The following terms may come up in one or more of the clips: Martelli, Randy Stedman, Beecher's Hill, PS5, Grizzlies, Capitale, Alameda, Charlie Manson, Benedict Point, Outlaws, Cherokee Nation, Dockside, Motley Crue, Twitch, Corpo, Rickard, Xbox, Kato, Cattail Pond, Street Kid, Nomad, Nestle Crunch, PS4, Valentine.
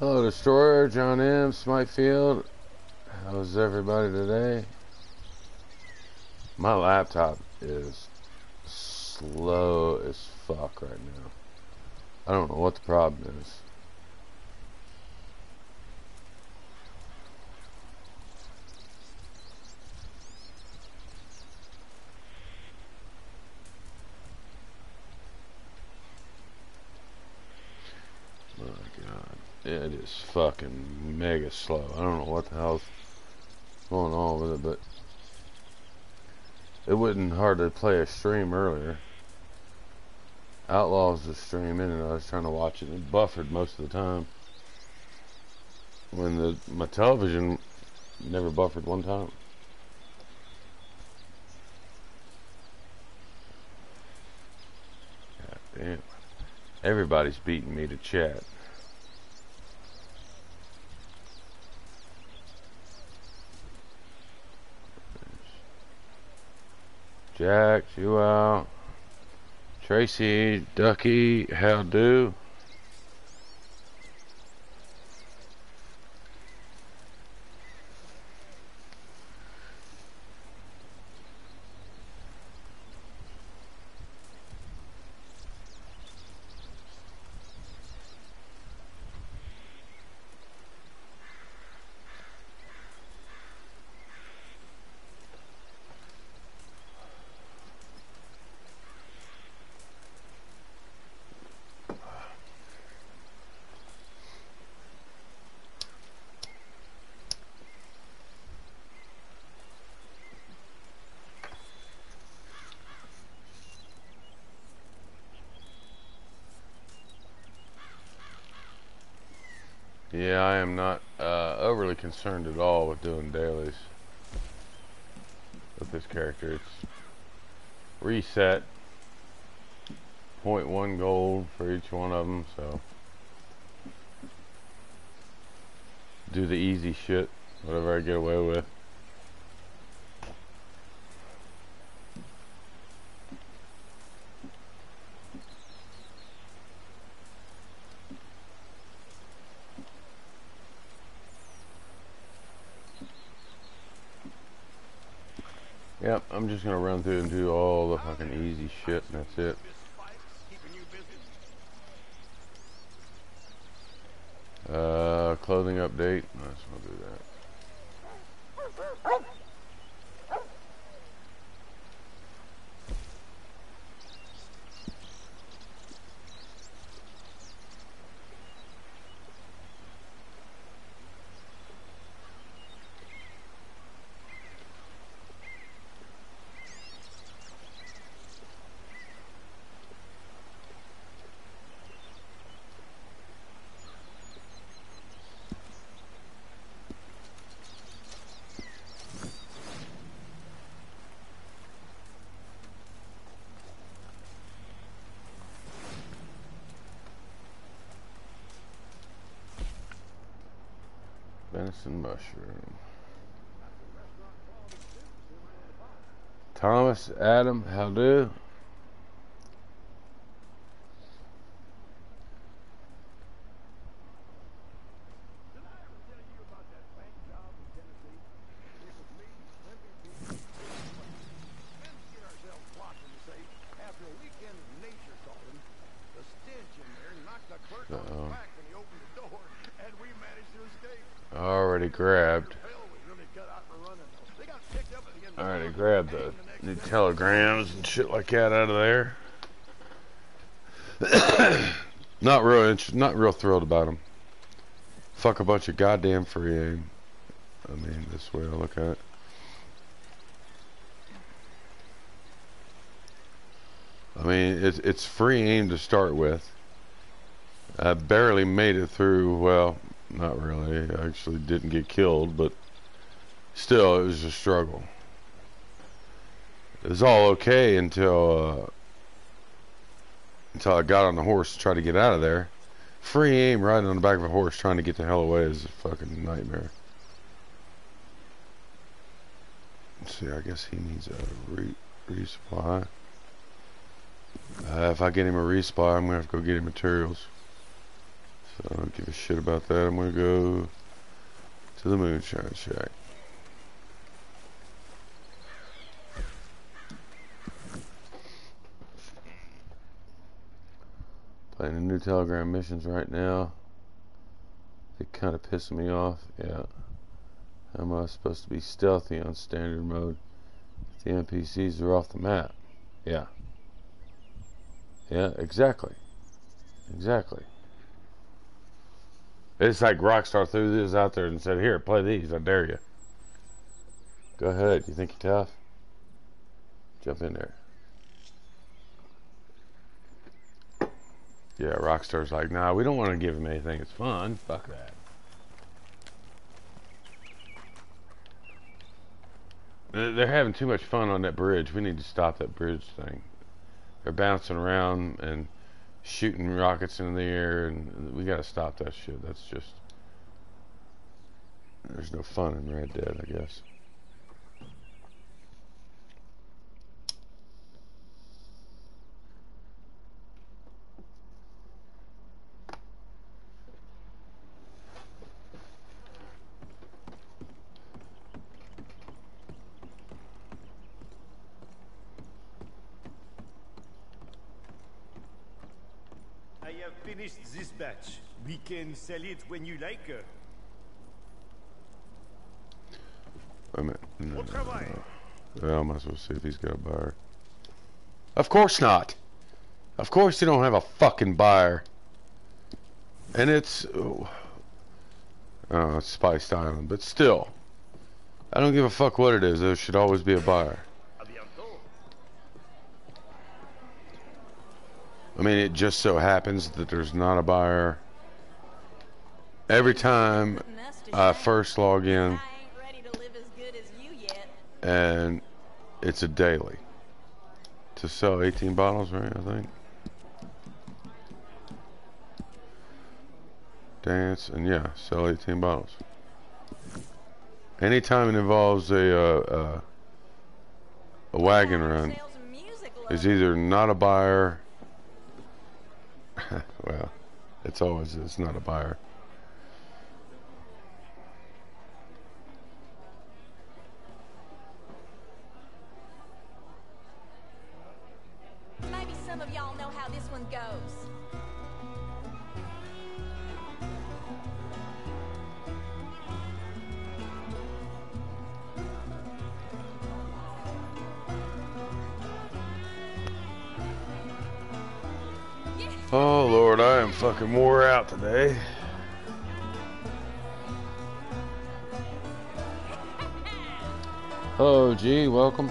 Hello, Destroyer, John M., Smitefield. How's everybody today? My laptop is slow as fuck right now. I don't know what the problem is. My God, it is fucking mega slow. I don't know what the hell's going on with it, but it wouldn't hardly play a stream earlier. Outlaws was streaming and I was trying to watch it. It buffered most of the time. When my television never buffered one time. God damn. Everybody's beating me to chat. Jack, you out. Tracy, Ducky, how do? Yeah, I am not overly concerned at all with doing dailies with this character. It's reset 0.1 gold for each one of them, so do the easy shit, whatever I get away with. Yep, I'm just gonna run through and do all the fucking easy shit, and that's it. Clothing update. I just wanna do that. Mushroom. Thomas, Adam, how do? Telegrams and shit like that out of there. not real thrilled about them. Fuck a bunch of goddamn free aim. I mean, this way I look at it. I mean, it's free aim to start with. I barely made it through. Well, not really. I actually didn't get killed, but still, it was a struggle. It was all okay until I got on the horse to try to get out of there. Free aim riding on the back of a horse trying to get the hell away is a fucking nightmare. Let's see, I guess he needs a resupply. If I get him a resupply, I'm gonna have to go get him materials. So I don't give a shit about that. I'm gonna go to the Moonshine Shack. Playing the new Telegram missions right now. They kind of piss me off. Yeah. How am I supposed to be stealthy on standard mode? The NPCs are off the map. Yeah. Yeah, exactly. Exactly. It's like Rockstar threw this out there and said, here, play these, I dare you. Go ahead, you think you're tough? Jump in there. Yeah, Rockstar's like, nah, we don't want to give him anything, it's fun. Fuck that. They're having too much fun on that bridge. We need to stop that bridge thing. They're bouncing around and shooting rockets in the air, and we gotta stop that shit. That's just... there's no fun in Red Dead, I guess. We can sell it when you like her. Wait a minute. No. Well, I might as well see if he's got a buyer. Of course not. Of course you don't have a fucking buyer. And it's... oh, it's Spice Island, but still. I don't give a fuck what it is. There should always be a buyer. I mean, it just so happens that there's not a buyer. Every time I first log in, and it's a daily to sell 18 bottles, right? I think. Dance and yeah, sell 18 bottles. Anytime it involves a wagon run, is either not a buyer. Well, it's not a buyer. Maybe some of y'all know how this one goes. Oh Lord, I am fucking wore out today. Hello, G, welcome.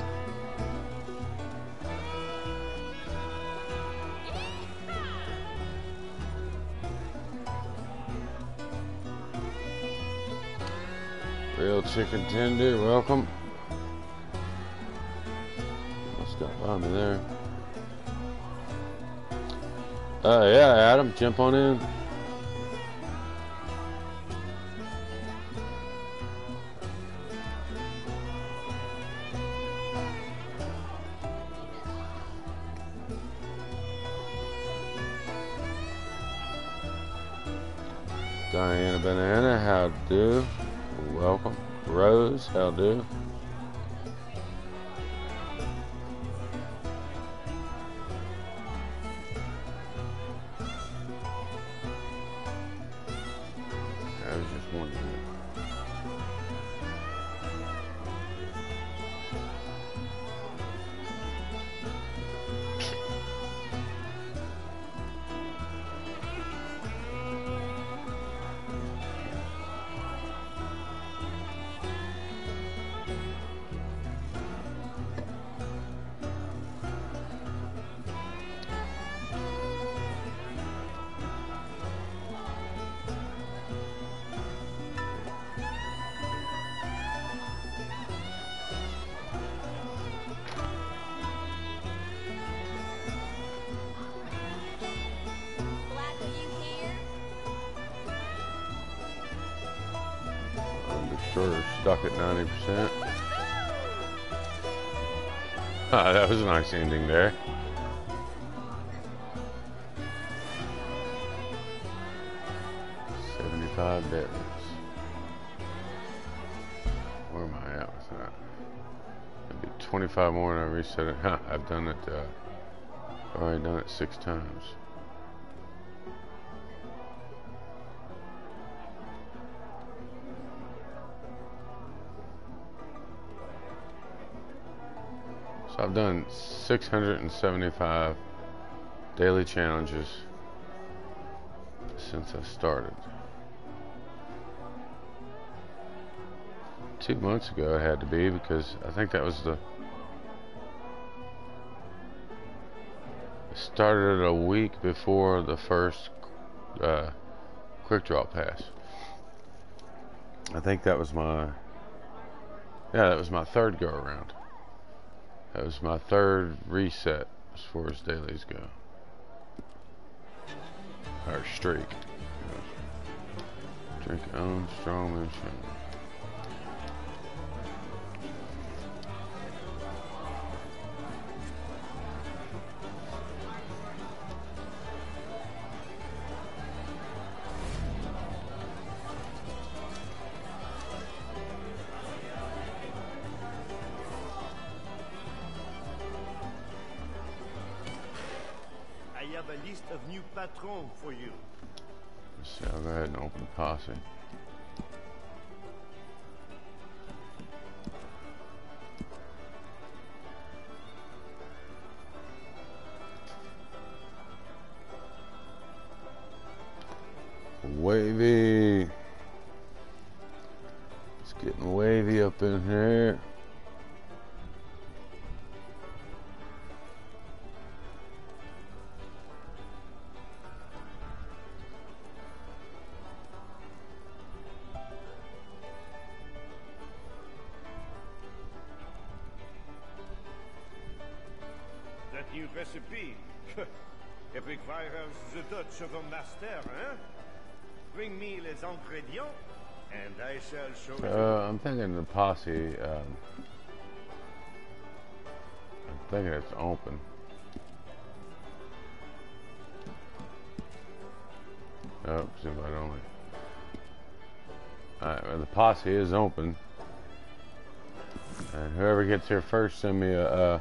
Real chicken tender, welcome. Almost got by me there. Yeah, Adam, jump on in. Diana Banana, how do? Welcome. Rose, how do? Stuck at 90%. Ah, that was a nice ending there. 5 bedrooms. Where am I at with that? I'll do 25 more and I reset it. Huh, I've done it, I've already done it 6 times. So I've done 675 daily challenges since I started. 2 months ago it had to be, because I think that was the... I started a week before the first quick draw pass. I think that was my... yeah, that was my 3rd go around. That was my 3rd reset as far as dailies go. Our streak. Drink own strong moonshine. For you. So I'll go ahead and open the posse. Wavy. It's getting wavy up in here. Of a master, huh? Bring me les ingrédients, and I shall show you. I'm thinking the posse. I'm thinking it's open. Oh, zoom out only. Alright, well, the posse is open. And whoever gets here first, send me a.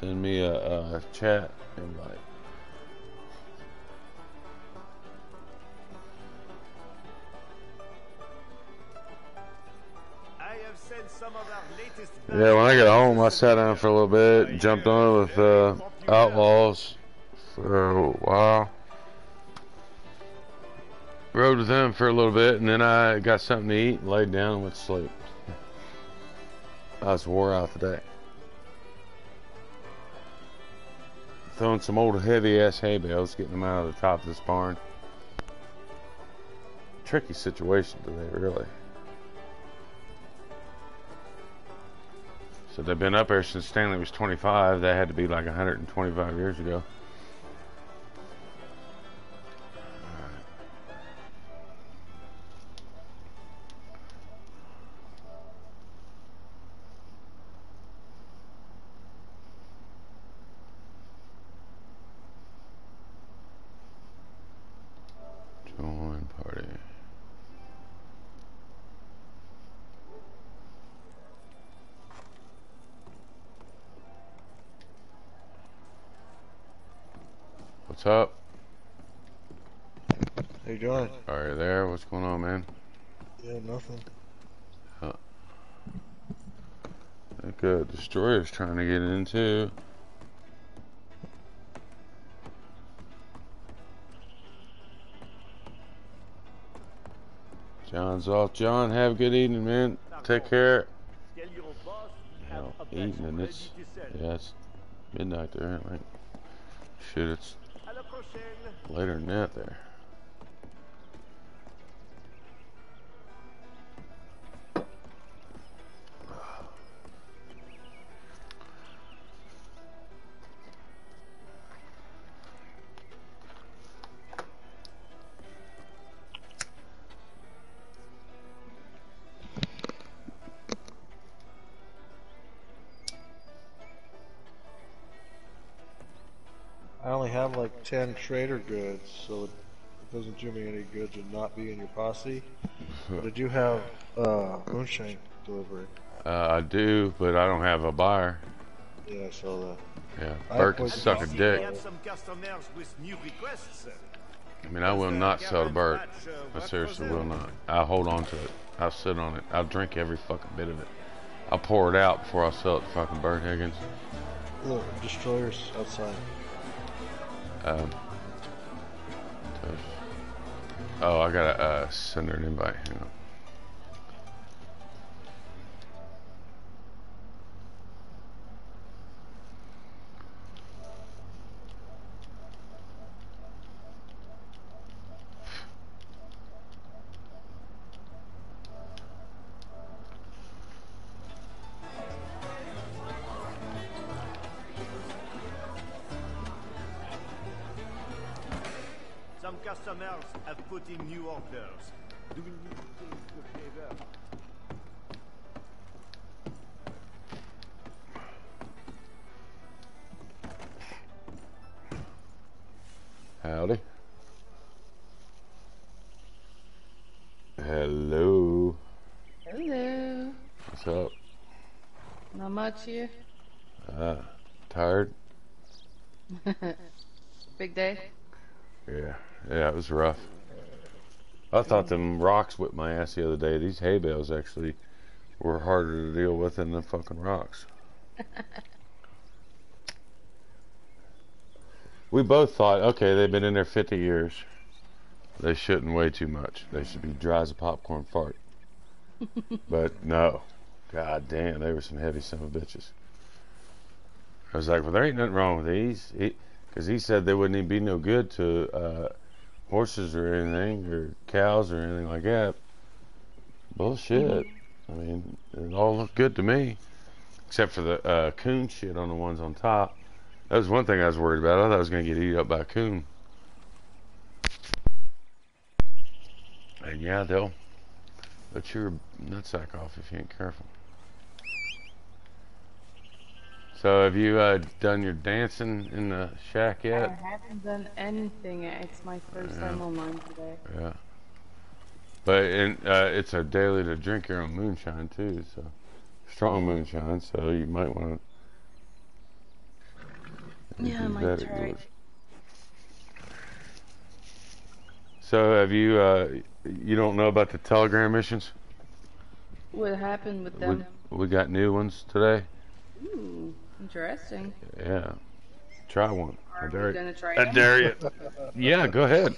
Send me a chat invite. I have sent some of our latest. Yeah, when I got home, I sat down for a little bit, jumped on with Outlaws for a while, rode with them for a little bit, and then I got something to eat, laid down, and went to sleep. I was wore out today. Throwing some old heavy ass hay bales, getting them out of the top of this barn. Tricky situation today, really. So they've been up there since Stanley was 25. That had to be like 125 years ago. Up. How you doing? Are you there? What's going on, man? Yeah, nothing. Huh. That good. Destroyer's trying to get in too. John's off. John, have a good evening, man. Take care. Hell, evening. It's yeah, it's midnight there, right? Shit, it's later than that there. I only have like 10 trader goods, so it doesn't do me any good to not be in your posse. But I do have moonshine delivery. I do, but I don't have a buyer. Yeah, I saw that. Yeah, Bert can suck a dick. I mean, I will not sell to Bert. I seriously will not. I'll hold on to it. I'll sit on it. I'll drink every fucking bit of it. I'll pour it out before I sell it to fucking Bert Higgins. Look, destroyers outside. Oh, I gotta send her an invite. Hang on. Howdy. Hello. Hello. What's up? Not much here. Tired? Big day? Yeah. Yeah, it was rough. I thought them rocks whipped my ass the other day. These hay bales actually were harder to deal with than the fucking rocks. We both thought, okay, they've been in there 50 years. They shouldn't weigh too much. They should be dry as a popcorn fart. But no. God damn, they were some heavy son of bitches. I was like, well, there ain't nothing wrong with these. Because he said they wouldn't even be no good to... horses or anything, or cows or anything like that. Bullshit. I mean, it all looked good to me, except for the coon shit on the ones on top. That was one thing I was worried about. I thought I was gonna get eaten up by a coon. And yeah, they'll let your nutsack off if you ain't careful. So have you done your dancing in the shack yet? I haven't done anything yet. It's my first time online today. Yeah. But it's a daily to drink your own moonshine too, so strong moonshine, so you might want to... Yeah, I might try. So have you, you don't know about the Telegram missions? What happened with them? We got new ones today. Ooh. Interesting. Yeah. Try one. I dare you. I dare you. Yeah, go ahead.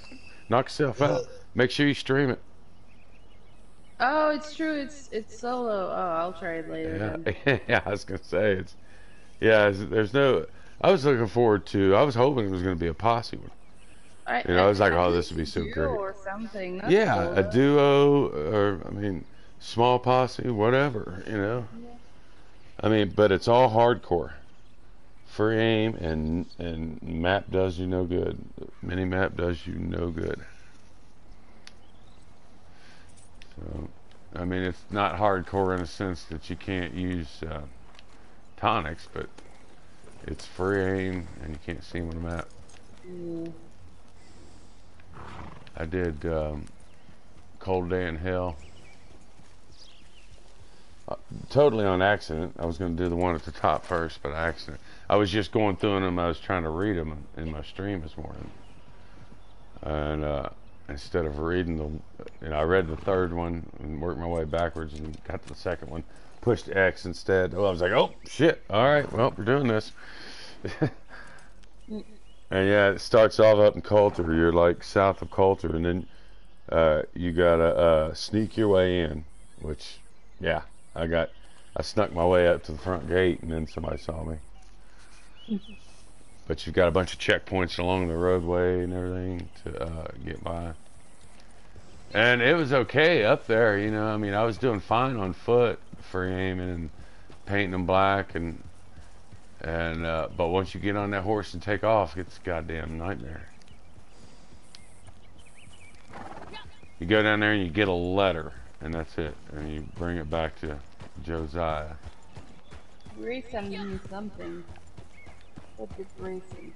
Knock yourself out. Make sure you stream it. Oh, it's true. It's solo. Oh, I'll try it later. Yeah, yeah, I was going to say. There's no... I was looking forward to... I was hoping it was going to be a posse one. I was like, oh, this would be so great. Or something. That's cool, a duo or, I mean, small posse, whatever, you know? Yeah. I mean, but it's all hardcore. Free aim and map does you no good. Mini map does you no good. So, I mean, it's not hardcore in a sense that you can't use tonics, but it's free aim and you can't see them on the map. Mm. I did Cold Day in Hell. Totally on accident. I was going to do the one at the top first, but accident. I was just going through them. I was trying to read them in my stream this morning, and instead of reading I read the third one and worked my way backwards and got to the second one. Pushed X instead. Oh, I was like, oh shit! All right, well we're doing this. And yeah, it starts off up in Coulter. You're like south of Coulter, and then you gotta sneak your way in, which yeah. I snuck my way up to the front gate and then somebody saw me. But you've got a bunch of checkpoints along the roadway and everything to get by. And it was okay up there, you know. I mean, I was doing fine on foot, free aiming and painting them black and but once you get on that horse and take off, it's a goddamn nightmare. You go down there and you get a letter. And that's it. And you bring it back to Josiah. Grace, I'm doing something. What did Grace do?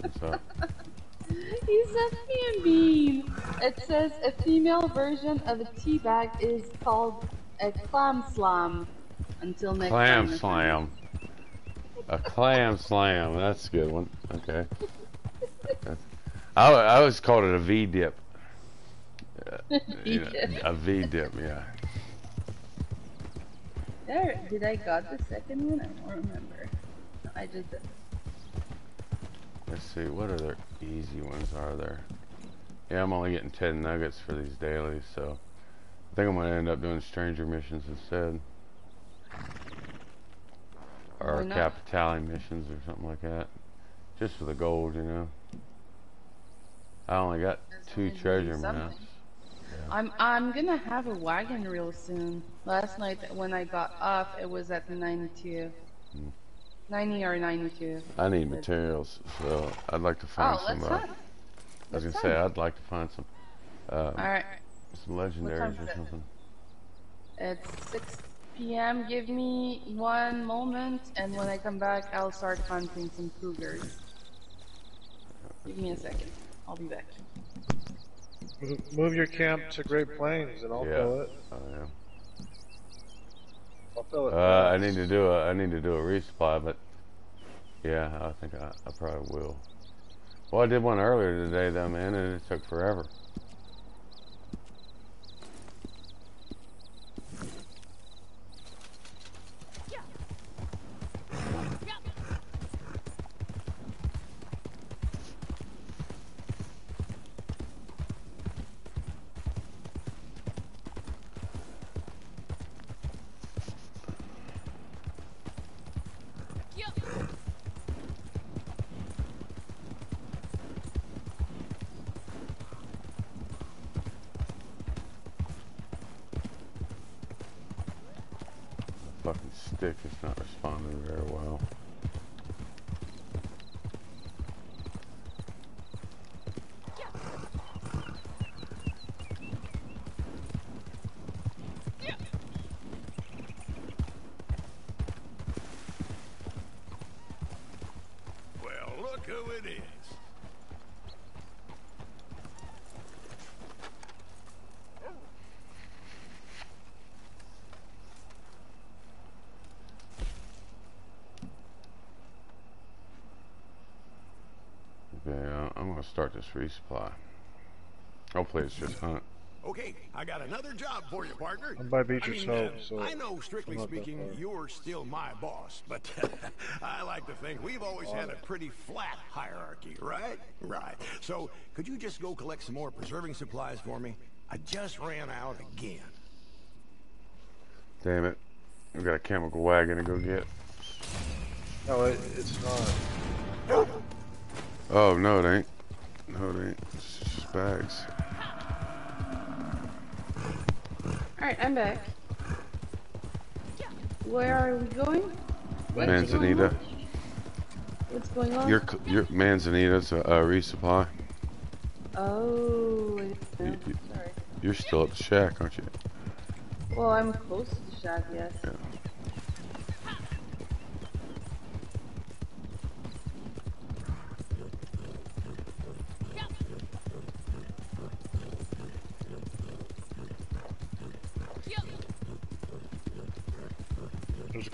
What's up? He's a fan bean. It says a female version of a teabag is called a clam slam. Until next time. Clam slam. A clam slam. That's a good one. Okay. I always called it a V dip. You know, a V dip, yeah. There, did I got the second one? I don't remember. No, I did this. Let's see, what other easy ones are there? Yeah, I'm only getting 10 nuggets for these dailies, so I think I'm gonna end up doing stranger missions instead. Or Capitale missions or something like that. Just for the gold, you know. I only got 2 treasure maps. I'm gonna have a wagon real soon. Last night when I got off, it was at 92. 90 or 92. I need materials, so I'd like to find some. I was gonna say I'd like to find some. Alright. Some legendaries or something. It's 6 p.m. Give me one moment, and when I come back, I'll start hunting some cougars. Give me a second. I'll be back. Move your camp to Great Plains, and I'll fill it. Oh, yeah. I'll fill it. I need to do a resupply, but yeah, I think I probably will. Well, I did one earlier today, though, man, and it took forever. Start this resupply. Hopefully it's just hunt. Okay, I got another job for you, partner. I'm by Beecher's Hill, so I know, strictly speaking, you're still my boss, but I like to think we've always had a pretty flat hierarchy, right? Right. So, could you just go collect some more preserving supplies for me? I just ran out again. Damn it. I've got a chemical wagon to go get. No, it's not. Oh, no, it ain't. No, it ain't. It's just bags. Alright, I'm back. Where are we going? Manzanita. What's going on? Your Manzanita's a resupply. Oh, I know. Sorry. You're still at the shack, aren't you? Well, I'm close to the shack, yes. Yeah.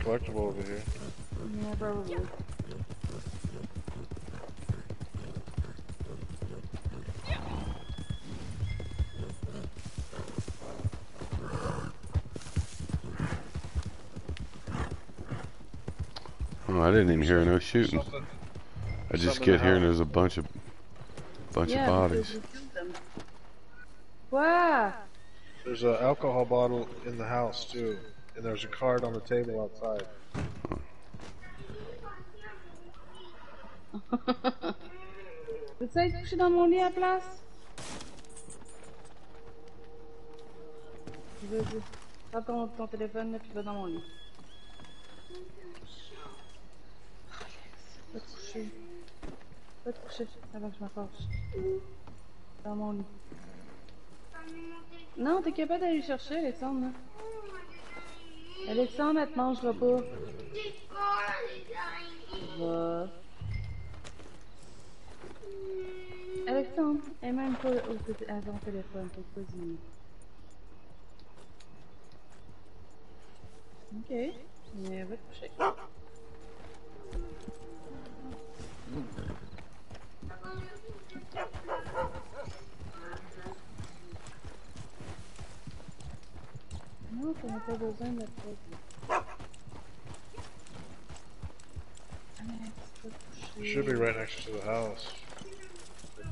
Collectible over here. Yeah, probably. Oh, I didn't even hear no shooting. I just get here and there's a bunch of bodies. Wow. There's an alcohol bottle in the house too. And there's a card on the table outside. Tu sais que je suis dans mon lit à place? Vas-y, prends ton téléphone là puis va dans mon lit. Va te coucher. Va te coucher avant que je m'approche. Dans mon lit. Non, t'es capable d'aller chercher, Alexandre. Alexandre, elle te mangera pas. É mesmo as um telefone, que coisinha. Ok. É, vou puxar aqui. Nossa, não estou usando a coisa. It should be right next to the house. Right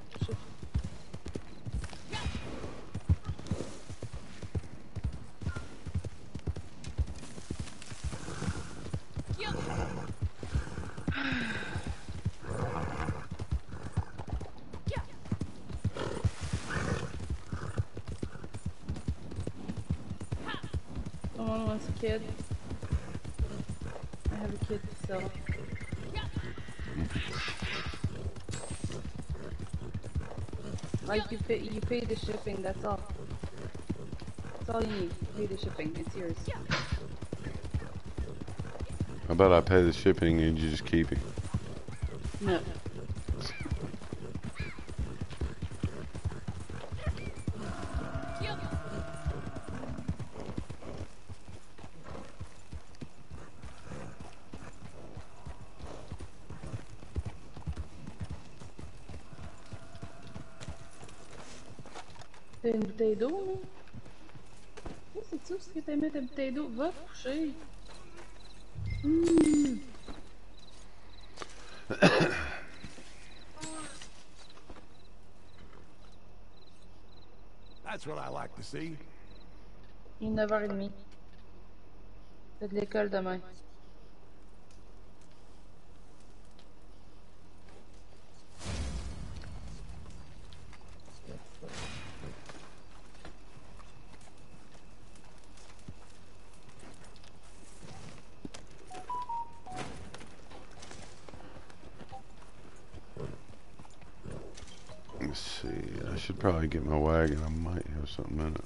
te coucher. Kid. I have a kid, so... Like, you pay the shipping, that's all. That's all you need. Pay the shipping, it's yours. How about I pay the shipping and you just keep it? No. T'as une bouteille d'eau, là? Oh, c'est ça, ce que t'aimais, ta bouteille d'eau? Va coucher! Mmh. That's what I like to see. Il est 9h30. C'est de l'école demain. Probably get my wagon, I might have something in it.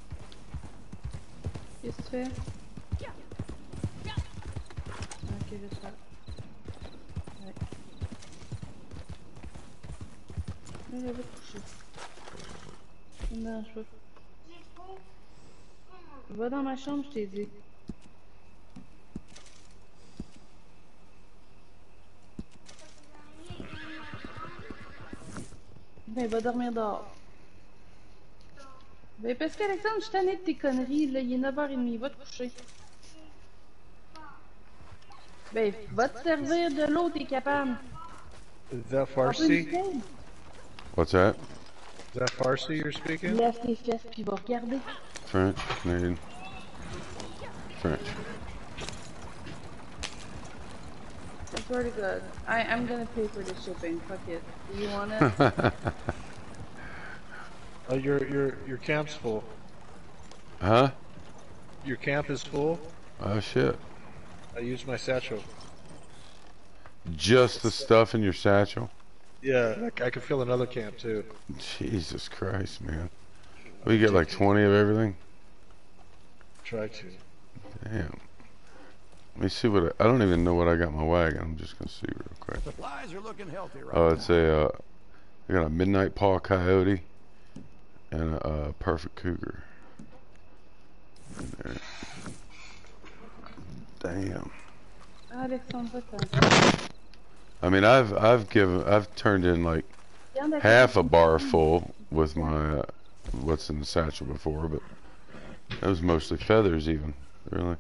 Yes, fair. Okay, just that. Right. I'm gonna push it. And then I should. Va dans ma chambre, je t'ai dit. Ben, va dormir dehors. Mais parce qu'Alexandre, je suis tanné de tes conneries, là, il est 9h30, va te coucher. Ben, va te servir de l'eau, t'es capable. Is that Farsi? What's that? Is that Farsi you're speaking? Lève tes fesses puis va regarder. French, Canadian. French. I swear to God, I'm gonna pay for the shipping, fuck it. Do you want it? Your camp's full. Huh? Your camp is full? Oh shit. I used my satchel. Just the stuff in your satchel? Yeah, I can fill another camp too. Jesus Christ, man. We get like 20 of everything? Try to. Damn. Let me see what I don't even know what I got in my wagon. I'm just gonna see real quick. The flies are looking healthy right now. Oh, it's a, I got a midnight paw coyote. And a perfect cougar. In there. Damn. I mean, I've turned in like half a bar full with my what's in the satchel before, but that was mostly feathers, even really.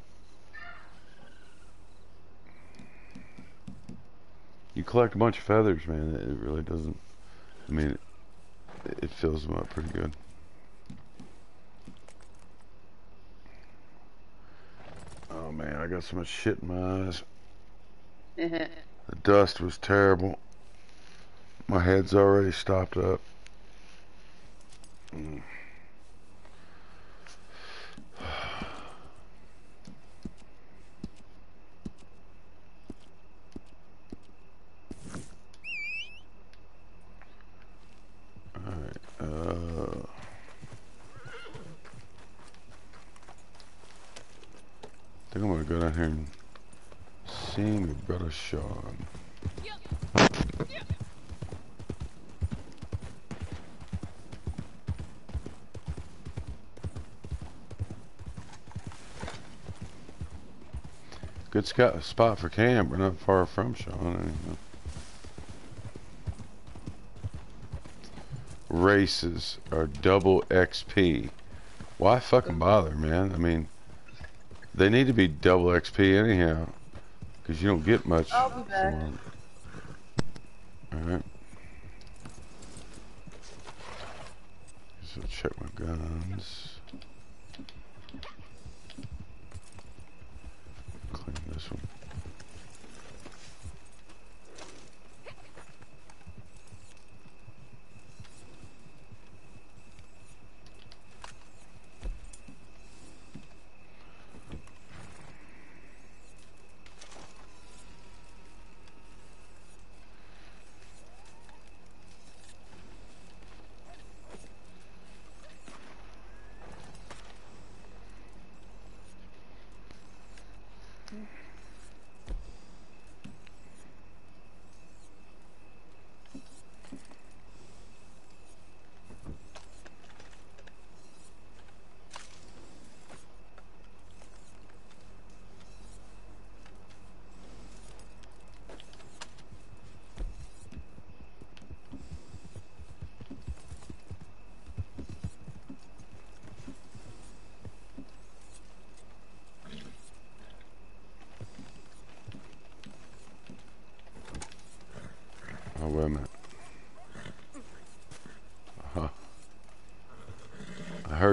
You collect a bunch of feathers, man. It really doesn't. I mean, it fills them up pretty good. Oh man, I got so much shit in my eyes. The dust was terrible. My head's already stopped up. Sean. Good spot for camp. We're not far from Sean. Races are double XP. Why fucking bother, man? I mean, they need to be double XP anyhow. Because you don't get much. I'll be back. Alright. So check my guns. Clean this one.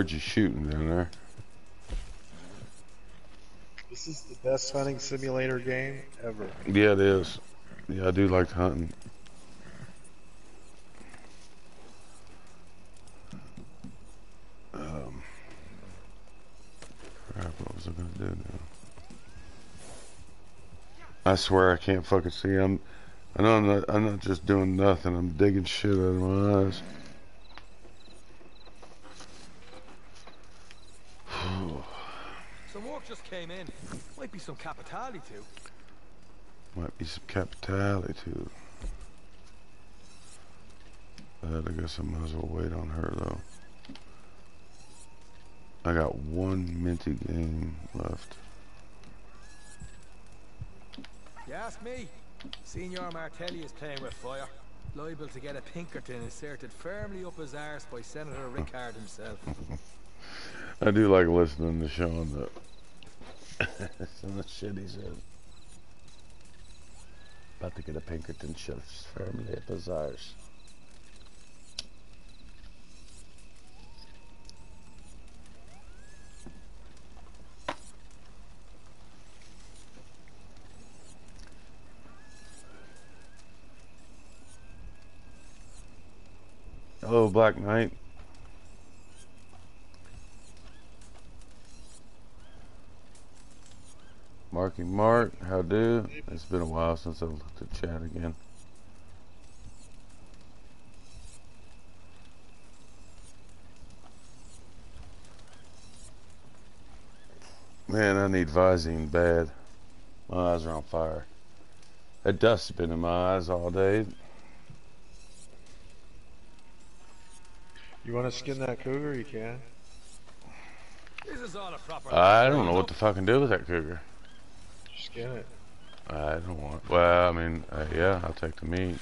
You shooting down there. This is the best hunting simulator game ever. Yeah, it is. Yeah, I do like hunting. Crap, what was I gonna do now? I swear I can't fucking see. I know I'm not just doing nothing. I'm digging shit out of my eyes. Might be some Capitale too. I guess I might as well wait on her though. I got one minty game left. You ask me? Senor Martelli is playing with fire. Liable to get a Pinkerton inserted firmly up his arse by Senator Rickard himself. I do like listening to Sean though. Some of the shit he says. About to get a Pinkerton shifts firmly at bazaars. Hello, Black Knight. Marky Mark, how do? It's been a while since I've looked at chat again. Man, I need Visine bad. My eyes are on fire. That dust has been in my eyes all day. You want to skin that cougar? You can. I don't know what to fucking do with that cougar. Skin it. I don't want. Well, I mean, yeah, I'll take the meat.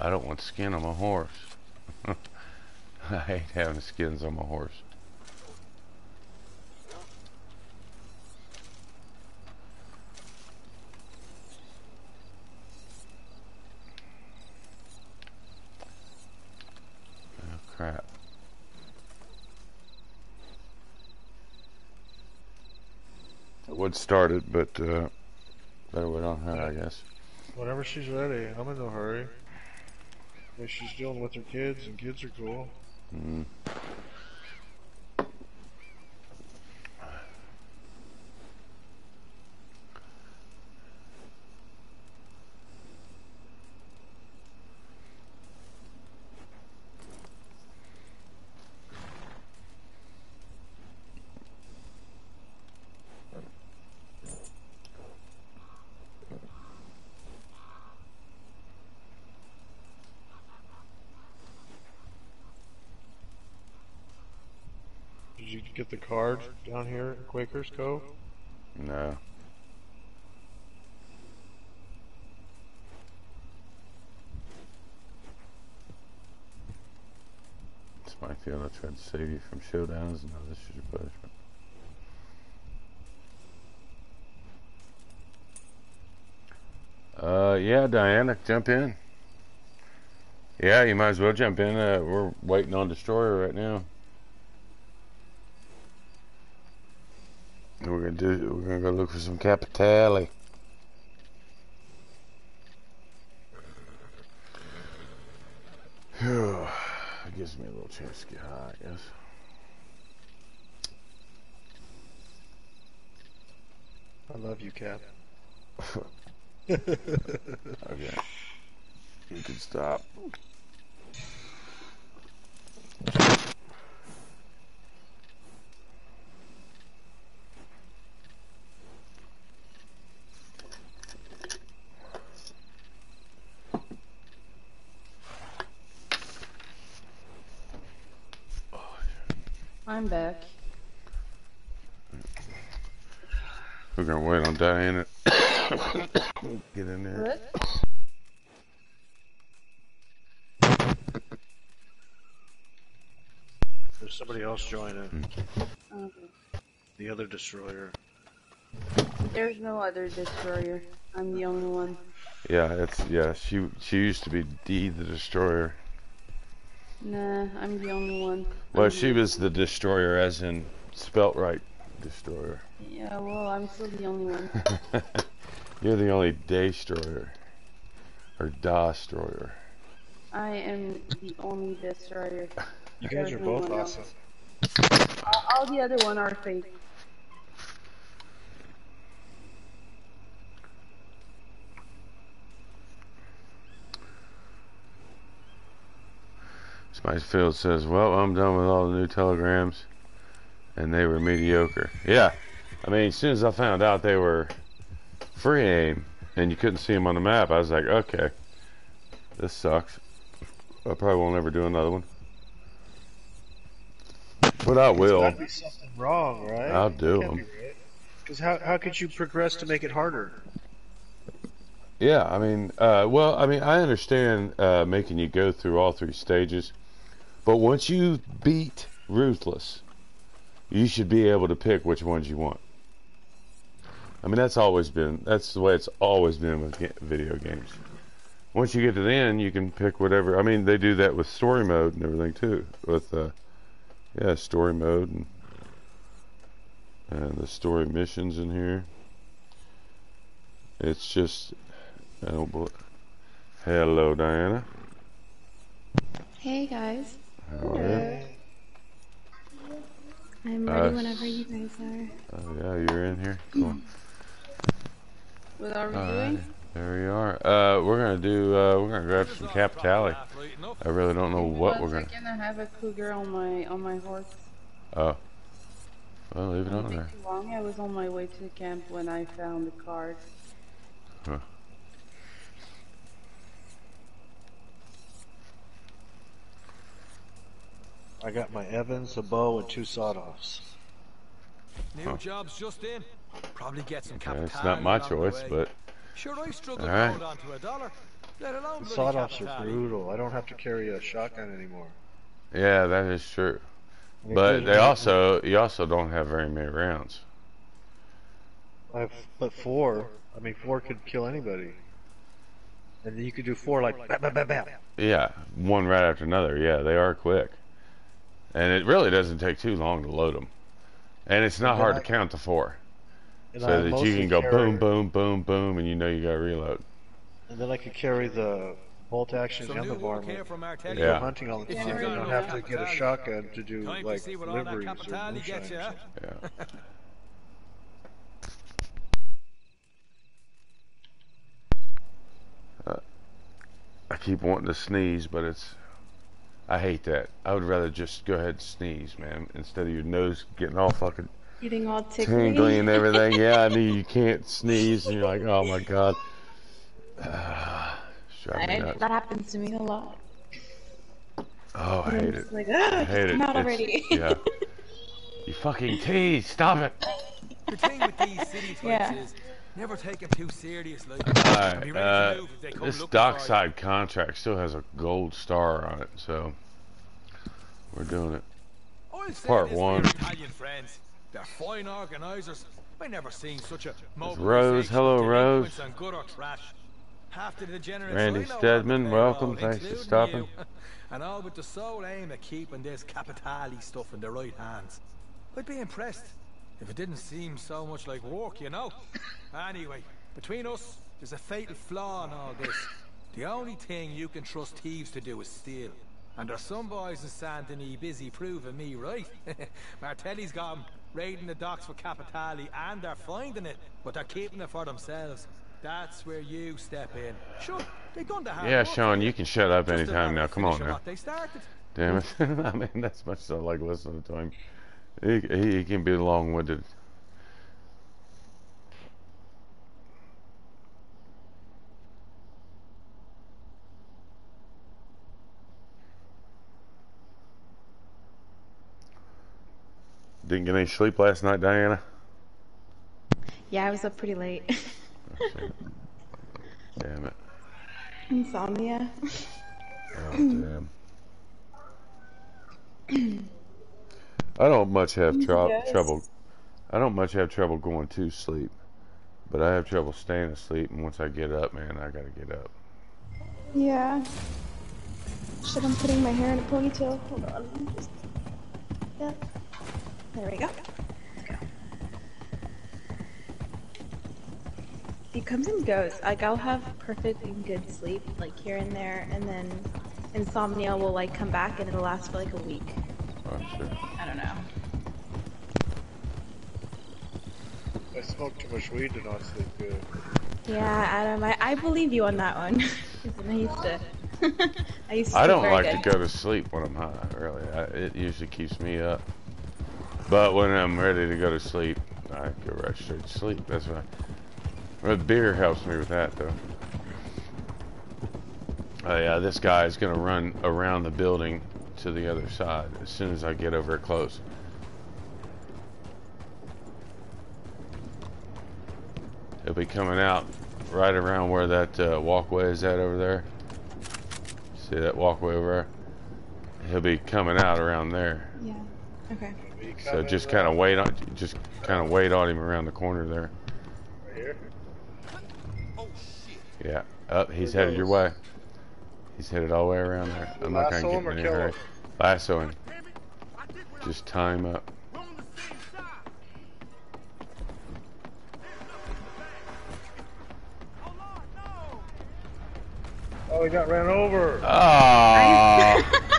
I don't want skin on my horse. I hate having skins on my horse. Oh, crap. I would start it, but better wait on her, I guess. Whenever she's ready, I'm in no hurry. She's dealing with her kids, and kids are cool. Did you get the card down here at Quakers Cove? No. Despite the other tried to save you from showdowns, now this is your punishment. Yeah, Diana, jump in. Yeah, you might as well jump in. We're waiting on Destroyer right now. We're gonna go look for some Capitale. Whew. It gives me a little chance to get high, I guess. I love you, Cap. Okay. You can stop. I'm back. We're gonna wait on Diana. Get in there. What? There's somebody else joining. Mm-hmm. Okay. The other destroyer. There's no other destroyer. I'm the only one. Yeah, she used to be D the destroyer. Nah, I'm the only one. Well, she was the destroyer, as in spelt right destroyer. Yeah, well, I'm still the only one. You're the only destroyer, or destroyer. I am the only destroyer. You guys are both awesome. All the other one are fake. Spicefield says, well, I'm done with all the new telegrams, and they were mediocre. Yeah, I mean, as soon as I found out they were free aim, and you couldn't see them on the map, I was like, okay, this sucks. I probably won't ever do another one. But I will. There's gotta be something wrong, right? I'll do them. Because how could you progress to make it harder? Yeah, I mean, I understand making you go through all three stages, but once you beat Ruthless, you should be able to pick which ones you want. I mean, that's the way it's always been with video games. Once you get to the end, you can pick whatever. I mean, they do that with story mode and everything too. With story mode and the story missions in here. It's just. Oh boy. Hello, Diana. Hey, guys. How are you? I'm ready whenever you guys are. Oh, yeah, you're in here? Cool. Mm. What are we doing? There we are. We're gonna grab some Capitale. I really don't know what we're gonna... I have a cougar on my horse. Oh. Well, leave it on there. Too long. I was on my way to the camp when I found the card. Huh. I got my Evans, a bow, and two sawed-offs. New jobs just in. Probably get some Capitale. It's not my choice, but sure, I struggled onto $1. The sawed-offs are brutal. I don't have to carry a shotgun anymore. Yeah, that is true. But you also don't have very many rounds. But four. I mean, four could kill anybody. And you could do four like bam, bam, bam, bam. Yeah, one right after another. Yeah, they are quick. And it really doesn't take too long to load them, and it's not hard to count to four, so that you can go boom, boom, boom, boom, and you know you gotta reload. And then I could carry the bolt action and the varmint. Yeah. Hunting all the time. You don't have to get a shotgun to do like liveries or moonshine. Yeah. I keep wanting to sneeze, but it's. I hate that. I would rather just go ahead and sneeze, man, instead of your nose getting all fucking. Getting all tingly and everything. Yeah, I mean, you can't sneeze, and you're like, oh my god. That happens to me a lot. Oh, I hate it. Like, I hate it. Not already. Yeah. You fucking tease. Stop it. The thing with these city twins is never take them too seriously. Right, this Dockside contract still has a gold star on it, so we're doing it. Part 1. Italian friends. They're fine organizers. I never seen such a Rose, hello Rose. Randy Stedman, welcome. Thanks for stopping. And all with the sole aim of keeping this Capitale stuff in the right hands. I'd be impressed if it didn't seem so much like work, you know. Anyway, between us, there's a fatal flaw in all this. The only thing you can trust thieves to do is steal. And there's some boys in Santini busy proving me right. Martelli's got them raiding the docks for Capitale, and they're finding it, but they're keeping it for themselves. That's where you step in. Sure, they're going to have. Yeah, Sean, you can shut up anytime now. Come on now. Damn it! I mean, that's much so like listening to him. He can be long-winded. Didn't get any sleep last night, Diana? Yeah, I was up pretty late. Damn it. Insomnia. Oh, damn. I don't much have trouble. I don't much have trouble going to sleep, but I have trouble staying asleep. And once I get up, man, I gotta get up. Yeah. Shit, I'm putting my hair in a ponytail. Hold on. Yeah. There we go. Let's go. He comes and goes. Like, I'll have perfect and good sleep, like, here and there, and then insomnia will, like, come back, and it'll last for, like, a week. Oh, shit. I don't know. I smoked too much weed to not sleep good. Yeah, Adam, I believe you on that one. I don't like to go to sleep when I'm high, really. It usually keeps me up. But when I'm ready to go to sleep, I go right straight to sleep. That's why. Well, beer helps me with that, though. Oh yeah, this guy is gonna run around the building to the other side as soon as I get over close. He'll be coming out right around where that walkway is at over there. See that walkway over there? He'll be coming out around there. Yeah. Okay. So just kind of wait on, him around the corner there. Right here. Oh shit! Yeah, up. Oh, he's headed your way. He's headed all the way around there. I'm not gonna get in any hurry. Lasso him. Just tie him up. Oh, he got ran over. Oh.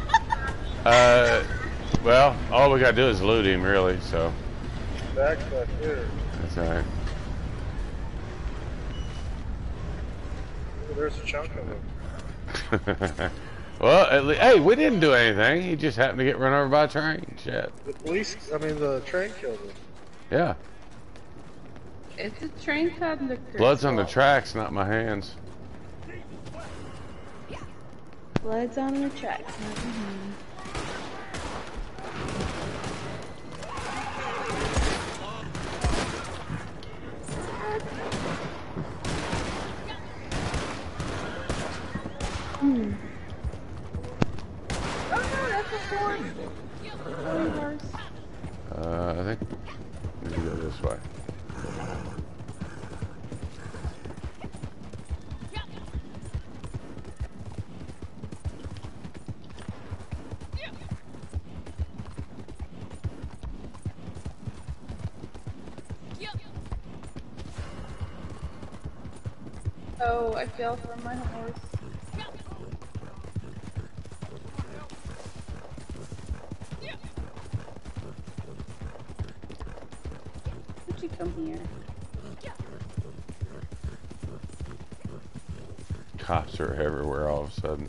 Well, all we gotta do is loot him, really, so. That's alright. There's a chunk of him. Well, at least, hey, we didn't do anything. He just happened to get run over by a train. Shit. The police, I mean, the train killed him. Yeah. It's a train cut in the creek. Blood's on the tracks, not my hands. Blood's on the tracks, not my hands. Mm. Oh no, that's a horse. I think we should go this way. Oh, I fell from my horse. you come here? Cops are everywhere all of a sudden.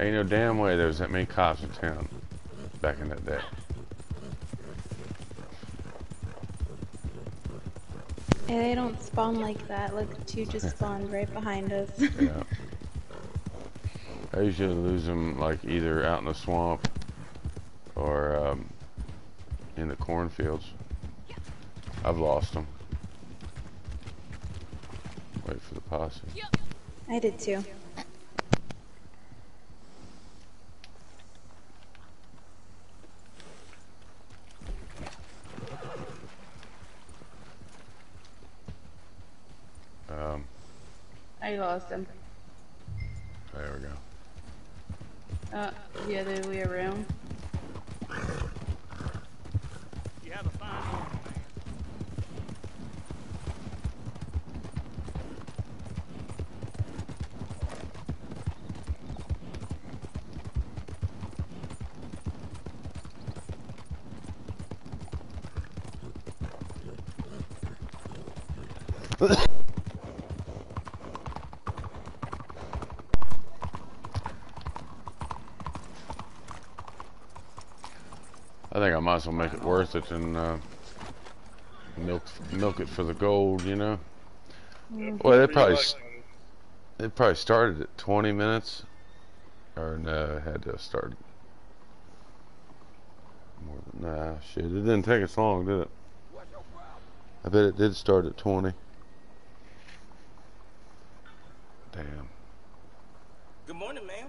Ain't no damn way there's that many cops in town back in that day. And they don't spawn like that. Look, two just spawned right behind us. Yeah. I usually lose them like either out in the swamp or in the cornfields. I've lost them. Wait for the posse. I did too. I lost them. There we go. The other way around. You have a fine one. I think I might as well make it worth it and milk it for the gold, you know. Yeah. Well, they probably started at 20 minutes, or no, had to start more than shit. It didn't take us long, did it? I bet it did start at 20. Damn. Good morning, ma'am.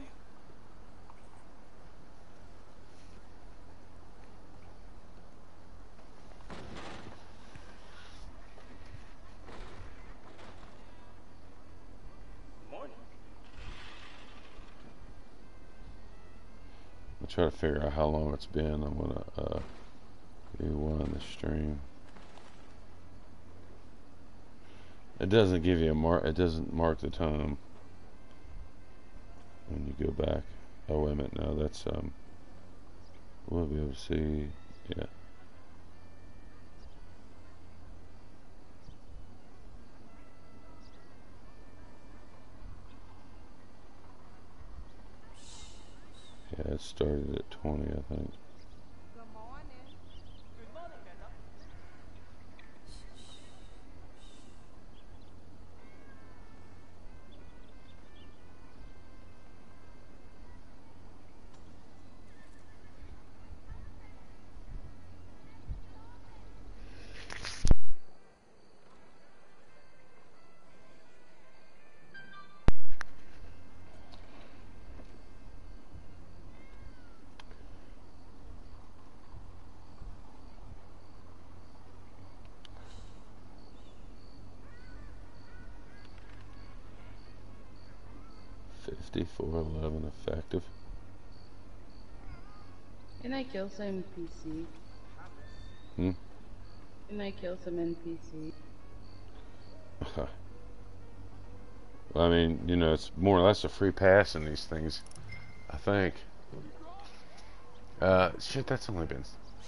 Try to figure out how long it's been. I'm gonna do one in the stream. It doesn't give you a mark. It doesn't mark the time when you go back. Oh wait a minute, no, that's we'll be able to see. Yeah. Yeah, it started at 20, I think. Good morning. Good morning, Anna. Effective. Can I kill some NPC? Hmm? Can I kill some NPC? Well, I mean, you know, it's more or less a free pass in these things, I think. Shit, that's only been...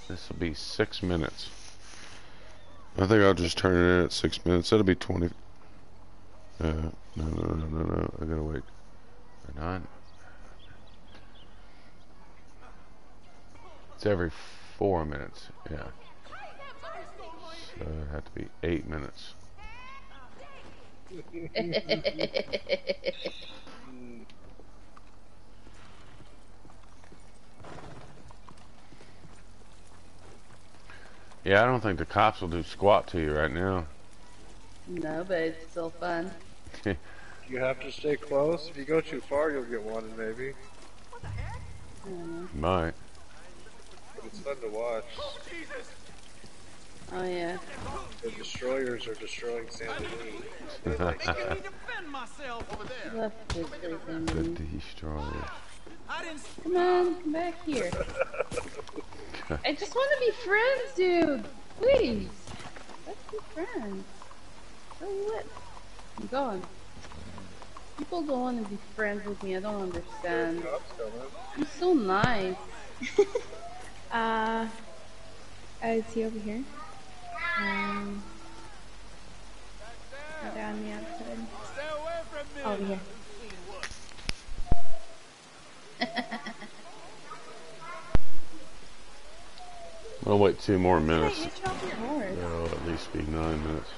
This will be 6 minutes. I think I'll just turn it in at 6 minutes. That'll be 20... No. I gotta wait. Or not. It's every 4 minutes, yeah. So it had to be 8 minutes. Yeah, I don't think the cops will do squat to you right now. No, but it's still fun. You have to stay close. If you go too far, you'll get wanted, maybe. What the heck? Might. It's fun to watch. Oh yeah. The destroyers are destroying Santini. The destroyers. Come on, come back here. I just want to be friends, dude. Please, let's be friends. So what? I'm gone. People don't want to be friends with me. I don't understand. I'm so nice. Oh, is he over here? They're on the outside. Stay away from me. Over here. I'll wait 2 more minutes. That'll at least be 9 minutes.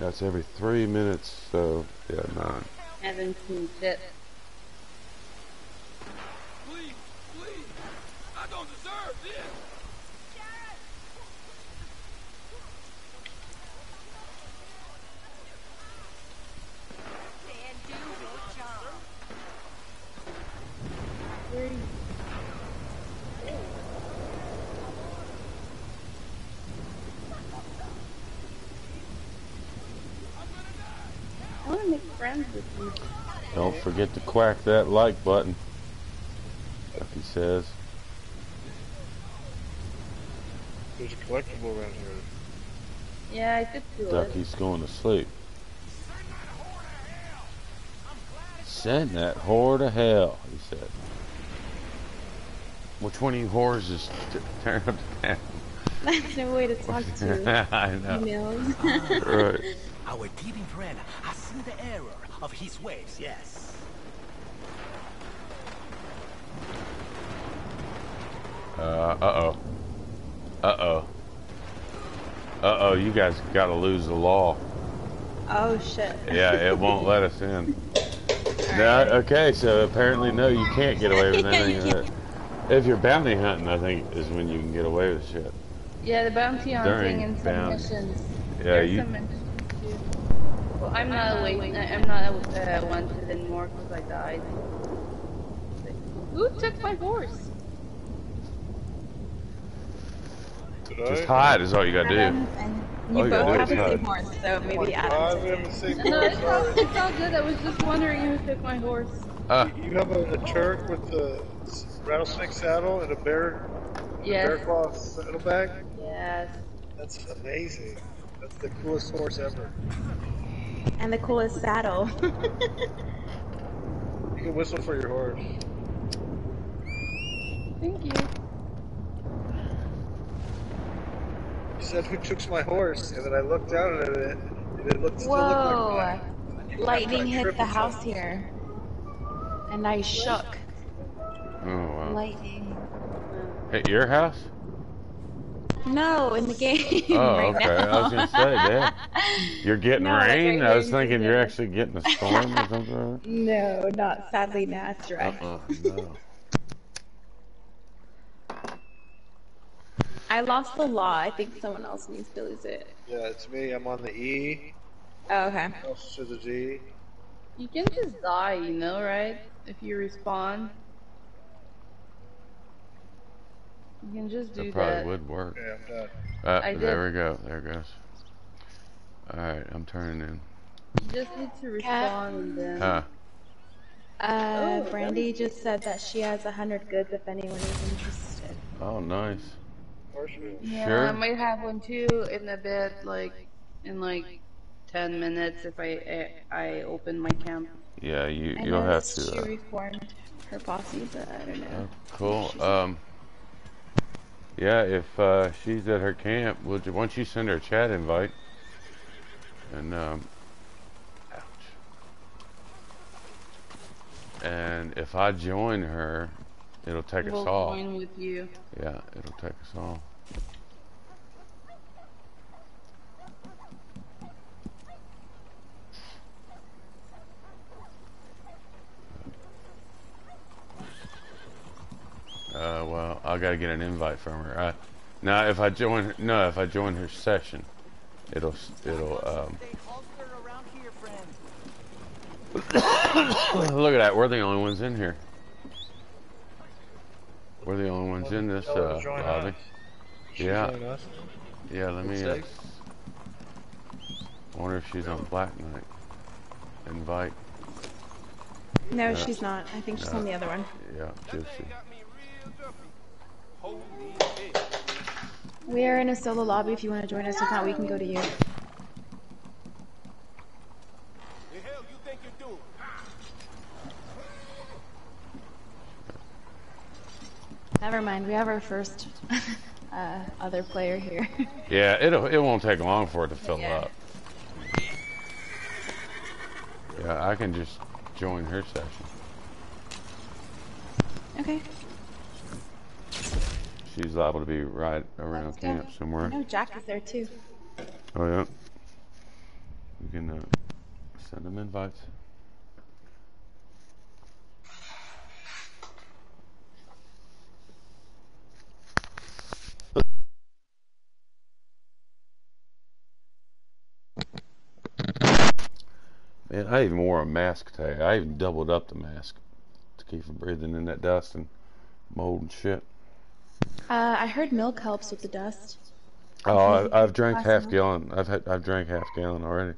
That's every 3 minutes, so yeah, 9. 17 tips. Please, please, I don't deserve this. Stand do your job. 30. I want to make friends with you. Don't forget to quack that like button. He says. There's a collectible around here. Yeah, I did do it. Ducky's going to sleep. Send that whore to hell, he said. Which one of you whores is turned down? That's no way to talk to. I know. Right. Our TV friend has seen the error of his waves, yes. Uh oh, you guys gotta lose the law. Oh shit. Yeah, it won't let us in. No, okay, so apparently, no, you can't get away with anything. Yeah, if you're bounty hunting, I think is when you can get away with shit. Yeah, the bounty hunting and some missions. Yeah, there's you. Some missions. Well, I'm not wanted anymore because I died. Who took my horse? Just hide is all you gotta do. You all both have the same horse, so maybe Adam's in it. No, it's all good. I was just wondering who took my horse. You have a Turk with a rattlesnake saddle and a bear, yes. A bear cloth saddlebag? Yes. That's amazing. That's the coolest horse ever. And the coolest saddle. You can whistle for your horse. Thank you. You said, who took my horse? And then I looked down at it, and it looked still looked like black. Lightning hit the house here. And I shook. Oh, wow. Lightning. At your house? No, in the game. Oh, right okay. Now. I was going to say, yeah. You're getting rain? I was thinking you're actually getting a storm or something like that. No, not. Sadly, not. That's right. No. I lost the law. I think someone else needs to lose it. Yeah, it's me. I'm on the E. Oh, okay. To the G. You can just die, you know, right? If you respawn. You can just do that. That probably would work. Yeah, I'm done. There we go. There it goes. Alright, I'm turning in. You just need to respawn and then... Huh. Brandy just said that she has 100 goods if anyone is interested. Oh, nice. Yeah, sure. I might have one too in a bit, like in like 10 minutes if I open my camp. Yeah, you'll have to. She reformed her posse, but I don't know. Oh, cool. She's yeah, if she's at her camp, why don't you send her a chat invite? And ouch. And if I join her. It'll take us all. We'll join with you. Yeah, it'll take us all. Well, I gotta get an invite from her. No, if I join, her session, it'll. Look at that. We're the only ones in here. We're the only ones in this lobby. Yeah. Yeah, let me I wonder if she's on Black Knight. Invite. No, she's not. I think she's on the other one. Yeah, we are in a solo lobby if you want to join us. If not, we can go to you. Never mind, we have our first other player here. Yeah, it won't take long for it to fill up. Yeah, I can just join her session. Okay. She's liable to be right around camp somewhere. No, Jack is there too. Oh yeah. You can send them invites. Man, I even wore a mask today. I even doubled up the mask to keep from breathing in that dust and mold and shit. I heard milk helps with the dust. Oh, I've drank half gallon. I've drank half gallon already.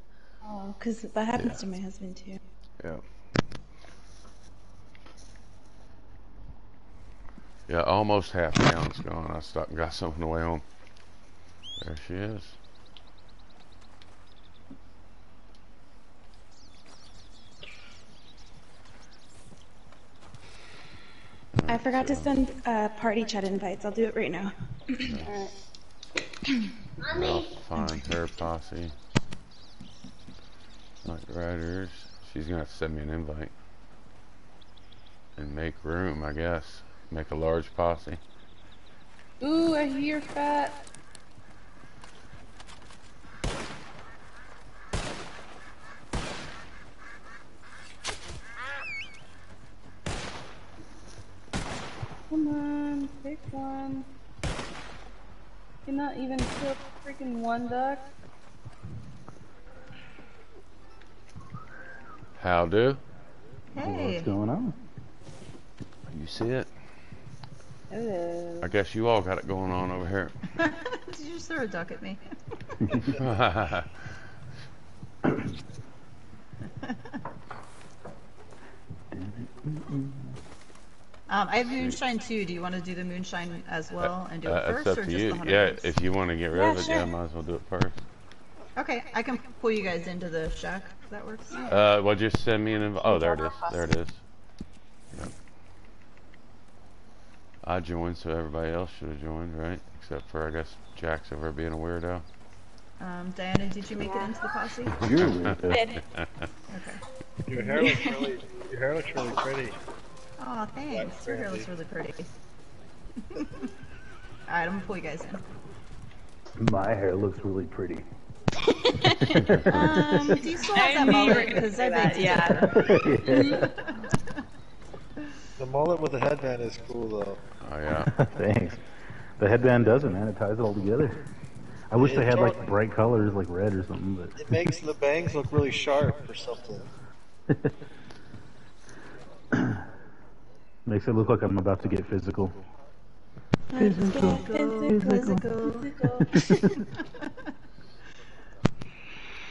Oh, because that happens to my husband too. Yeah. Yeah, almost half gallon's gone. I stopped and got some on the way home. There she is. I forgot to send party chat invites. I'll do it right now. All right. I'll find her posse. Night Riders. She's going to have to send me an invite. And make room, I guess. Make a large posse. Ooh, I hear fat. Come on, pick one. You cannot even kill freaking one duck. Howdy. Hey. What's going on? You see it? Hello. I guess you all got it going on over here. Did you just throw a duck at me? I have moonshine too. Do you want to do the moonshine as well and do it first, it's up or to just you. The 100? Yeah, if you want to get rid of it, I might as well do it first. Okay, I can pull you guys into the shack. If that works. Well, just send me an invite. Oh, there it is. There it is. Yep. I joined, so everybody else should have joined, right? Except for I guess Jack's over being a weirdo. Diana, did you make it into the posse? You're a weirdo. Did. Okay. Your hair looks really pretty. Oh, thanks. Your hair looks really pretty. Alright, I'm gonna pull you guys in. My hair looks really pretty. Do you still have that mullet? Because I think the mullet with the headband is cool, though. Oh, yeah. Thanks. The headband doesn't, man. It ties it all together. I wish they had, like, bright colors, like red or something. But it makes the bangs look really sharp or something. Makes it look like I'm about to get physical. Physical.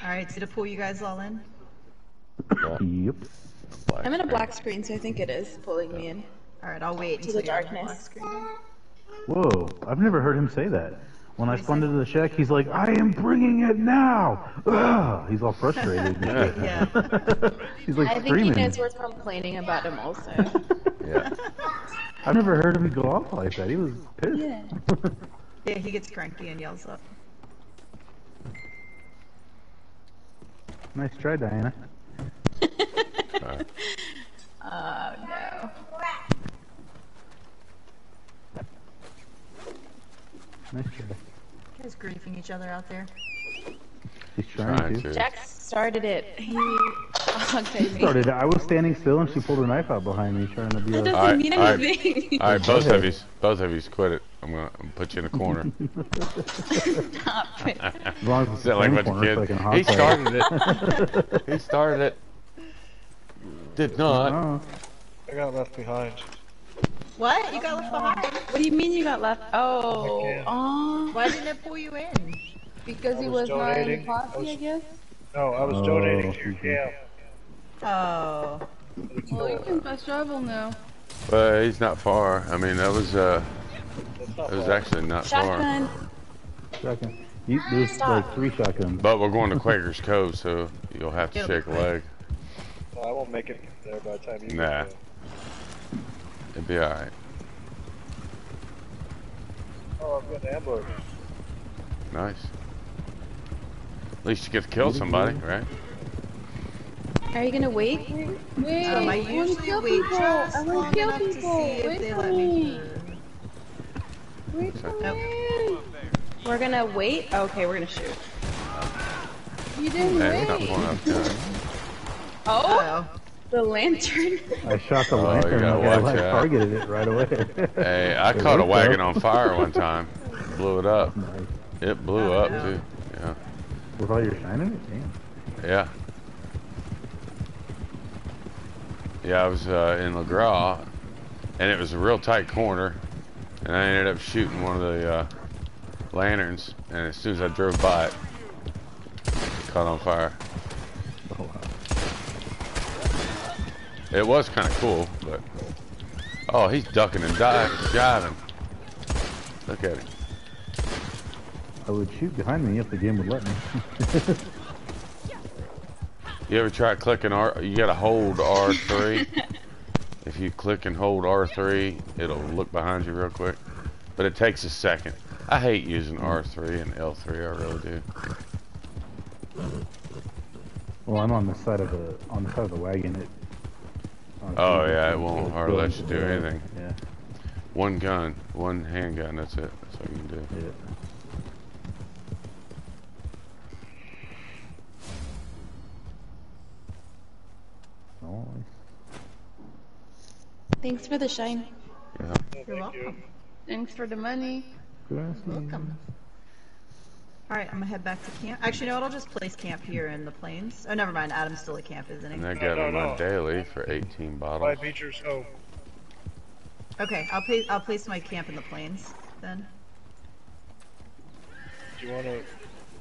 Alright, did it pull you guys all in? Yep. I'm in a black screen, so I think it is pulling me in. Alright, I'll wait until the darkness. Whoa, I've never heard him say that. When I spawned into the shack, he's like, I am bringing it now! Ugh! He's all frustrated. Yeah. He's like screaming. I think he knows we're complaining about him also. Yeah. I've never heard him go off like that. He was pissed. Yeah, yeah, he gets cranky and yells up. Nice try, Diana. Oh, no. Nice try. You guys griefing each other out there? He's trying to. Jack started it. He started it. I was standing still and she pulled her knife out behind me trying to be like... That doesn't mean anything. Alright, both of yous quit it. I'm gonna put you in a corner. Stop it. As long as like a kid. So he started it. He started it. Did not. No. I got left behind. What? You got left behind? What do you mean you got left? Oh. Why didn't it pull you in? Because he was not in the posse, I guess? No, I was donating to your camp. Oh. Well, you can bus travel now. Well, he's not far. I mean, that was, it was actually not far. Shotgun. There's like 3 shotguns. But we're going to Quakers Cove, so you'll have to shake a leg. Well, I won't make it there by the time you get there. It'd be alright. Oh, I've been ambushed. Nice. At least you get to kill somebody, right? Are you gonna wait? Wait, I want to kill people! I want to kill people! Wait for me! Wait for me! We're gonna wait? Okay, we're gonna shoot. You didn't wait! Oh! The lantern. I shot the lantern and I targeted it right away. Hey, I caught a wagon on fire one time. Blew it up. Nice. It blew up too. Yeah. With all your shine in it? Damn. Yeah. Yeah, I was in LeGraw, and it was a real tight corner, and I ended up shooting one of the lanterns, and as soon as I drove by it, it caught on fire. Oh, wow. It was kind of cool, but... Oh, he's ducking and diving. Look at him. I would shoot behind me if the game would let me. You ever try clicking R? You gotta hold R3. If you click and hold R3, it'll look behind you real quick. But it takes a second. I hate using R3 and L3. I really do. Well, I'm on the side of the wagon. It. Oh yeah, it won't hardly let you do anything. Yeah. One gun, one handgun. That's it. That's all you can do. Yeah. Thanks for the shine. Yeah. You're welcome. Thanks for the money. You're welcome. Alright, I'm gonna head back to camp. Actually, you know what? I'll just place camp here in the plains. Oh, never mind. Adam's still at camp, isn't he? And I got him on daily for 18 bottles. 5 features. Oh. Okay, I'll place my camp in the plains then. Do you want to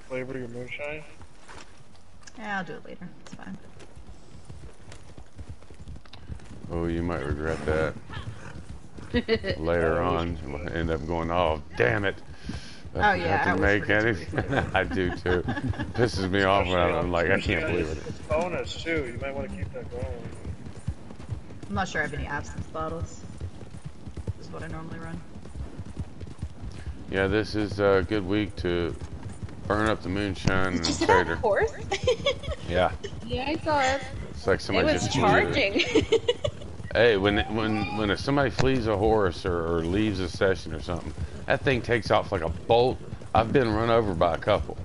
flavor your moonshine? Yeah, I'll do it later. It's fine. Oh, you might regret that. Later on, we'll end up going, oh, damn it. I have to make anything. I do too. Pisses me off when I'm like, I can't believe it. It's bonus too. You might want to keep that going. I'm not sure I have any absence bottles. This is what I normally run. Yeah, this is a good week to burn up the moonshine and cider. Horse? Yeah. Yeah, I saw it. It's like somebody just charging. Hey, when somebody flees a horse or leaves a session or something, that thing takes off like a bolt. I've been run over by a couple,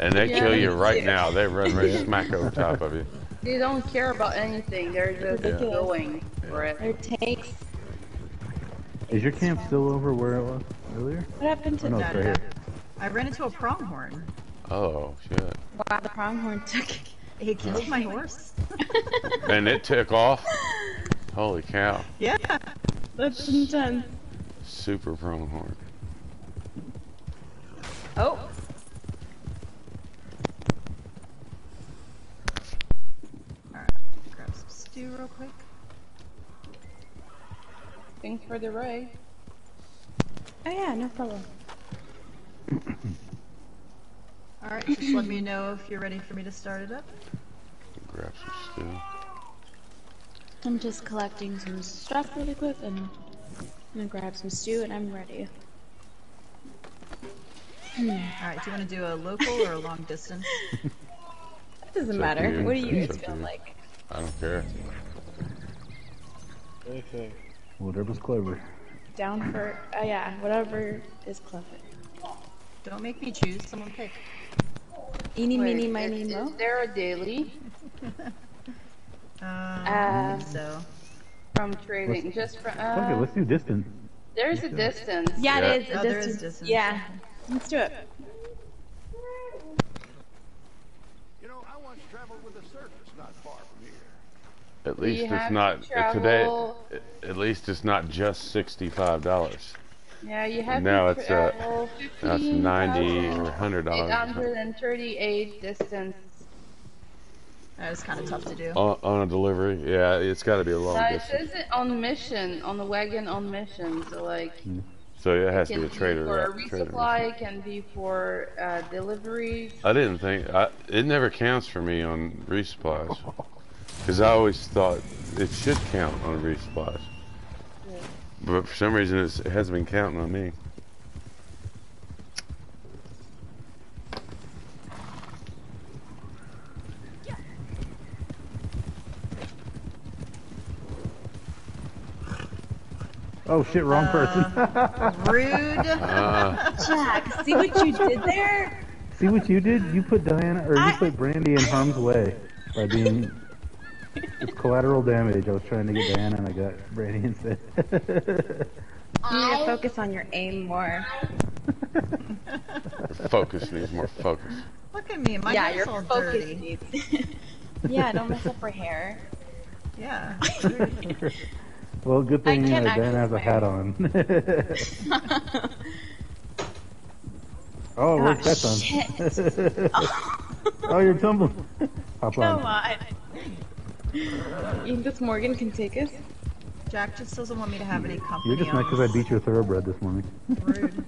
and they kill you right now. They run right smack over top of you. They don't care about anything. They're just going for it. It takes. Is your camp still over where it was earlier? What happened to that? Right, I ran into a pronghorn. Oh shit! Wow, the pronghorn took. He killed my horse. And it took off. Holy cow. Yeah, that's intense. Super pronghorn. Oh. Alright, grab some stew real quick. Thanks for the ray. Oh yeah, no problem. Alright, just let me know if you're ready for me to start it up. Grab some stew. I'm just collecting some stuff really quick, and I'm gonna grab some stew, and I'm ready. Alright, do you want to do a local or a long distance? That doesn't matter. What do you guys feel like? I don't care. Anything. Whatever's clever. Down for, yeah, whatever is clever. Don't make me choose, someone pick. Eeny, meeny, miny, mo. Is there a daily? So from trading, just from okay, let's do distance. There's a distance. Yeah, it is a distance. Yeah, let's do it. You know, I once traveled with a circus not far from here. At least it's not today. At least it's not just $65. Yeah, you have now to travel. Now it's $90 or $100. 838 distance. That was kind of tough to do. On a delivery? Yeah, it's got to be a long distance. It says it on mission, on the wagon on mission, so like... So it has to be a trader, right? Can be for resupply, it can be for deliveries. I didn't think... it never counts for me on resupplies. Because I always thought it should count on resupplies. Yeah. But for some reason, it hasn't been counting on me. Oh shit, wrong person. Rude. Jack, see what you did there? See what you did? You put Diana, or you put Brandy in harm's way by being... It's collateral damage. I was trying to get Diana and I got Brandy instead. You need to focus on your aim more. Focus needs more focus. Look at me, my hair's all dirty. Yeah, don't mess up her hair. Yeah. Well, good thing Dan has a hat on. Oh, Rick, that's on. Oh, you're tumbling. Hop on. Come on. You think this Morgan can take us? Jack just doesn't want me to have any company. You're just mad because I beat your thoroughbred this morning. Rude.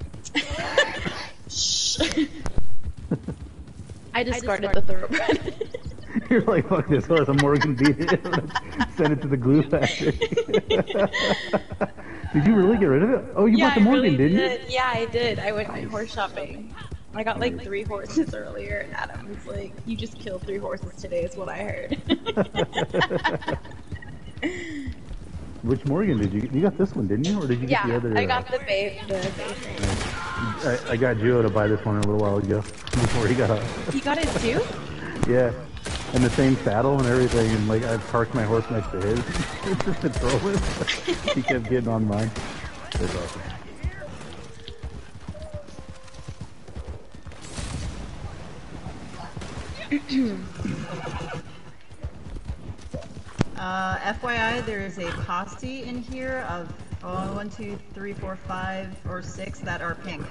I discarded the thoroughbred. You're like, fuck this horse, I'm Morgan beat it. Send it to the glue factory. Did you really get rid of it? Oh, you bought the Morgan, really didn't you? Yeah, I did. I went horse shopping. I got like 3 horses earlier, and Adam was like, you just killed 3 horses today is what I heard. Which Morgan did you get? You got this one, didn't you? Or did you get the other? Yeah, I got the babe. I got Gio to buy this one a little while ago before he got up. He got it too? Yeah. And the same saddle and everything, and like I parked my horse next to his. It's just a troll. He kept getting on mine. That's awesome. FYI, there is a posse in here of 1, 2, 3, 4, 5, or 6 that are pink.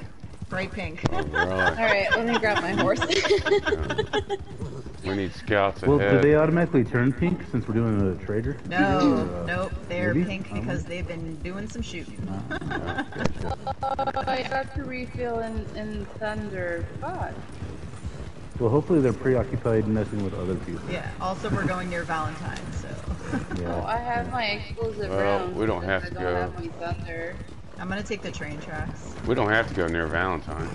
Bright pink. Oh, alright, let me grab my horse. We need scouts ahead. Well, do they automatically turn pink since we're doing a trader? No, nope. They're pink because they've been doing some shooting. I got to refill in Thunder. God. Well, hopefully they're preoccupied messing with other people. Yeah, also we're going near Valentine, so... Yeah. Oh, I have my explosive rounds. We don't have to go. Have my thunder. I'm gonna take the train tracks. We don't have to go near Valentine.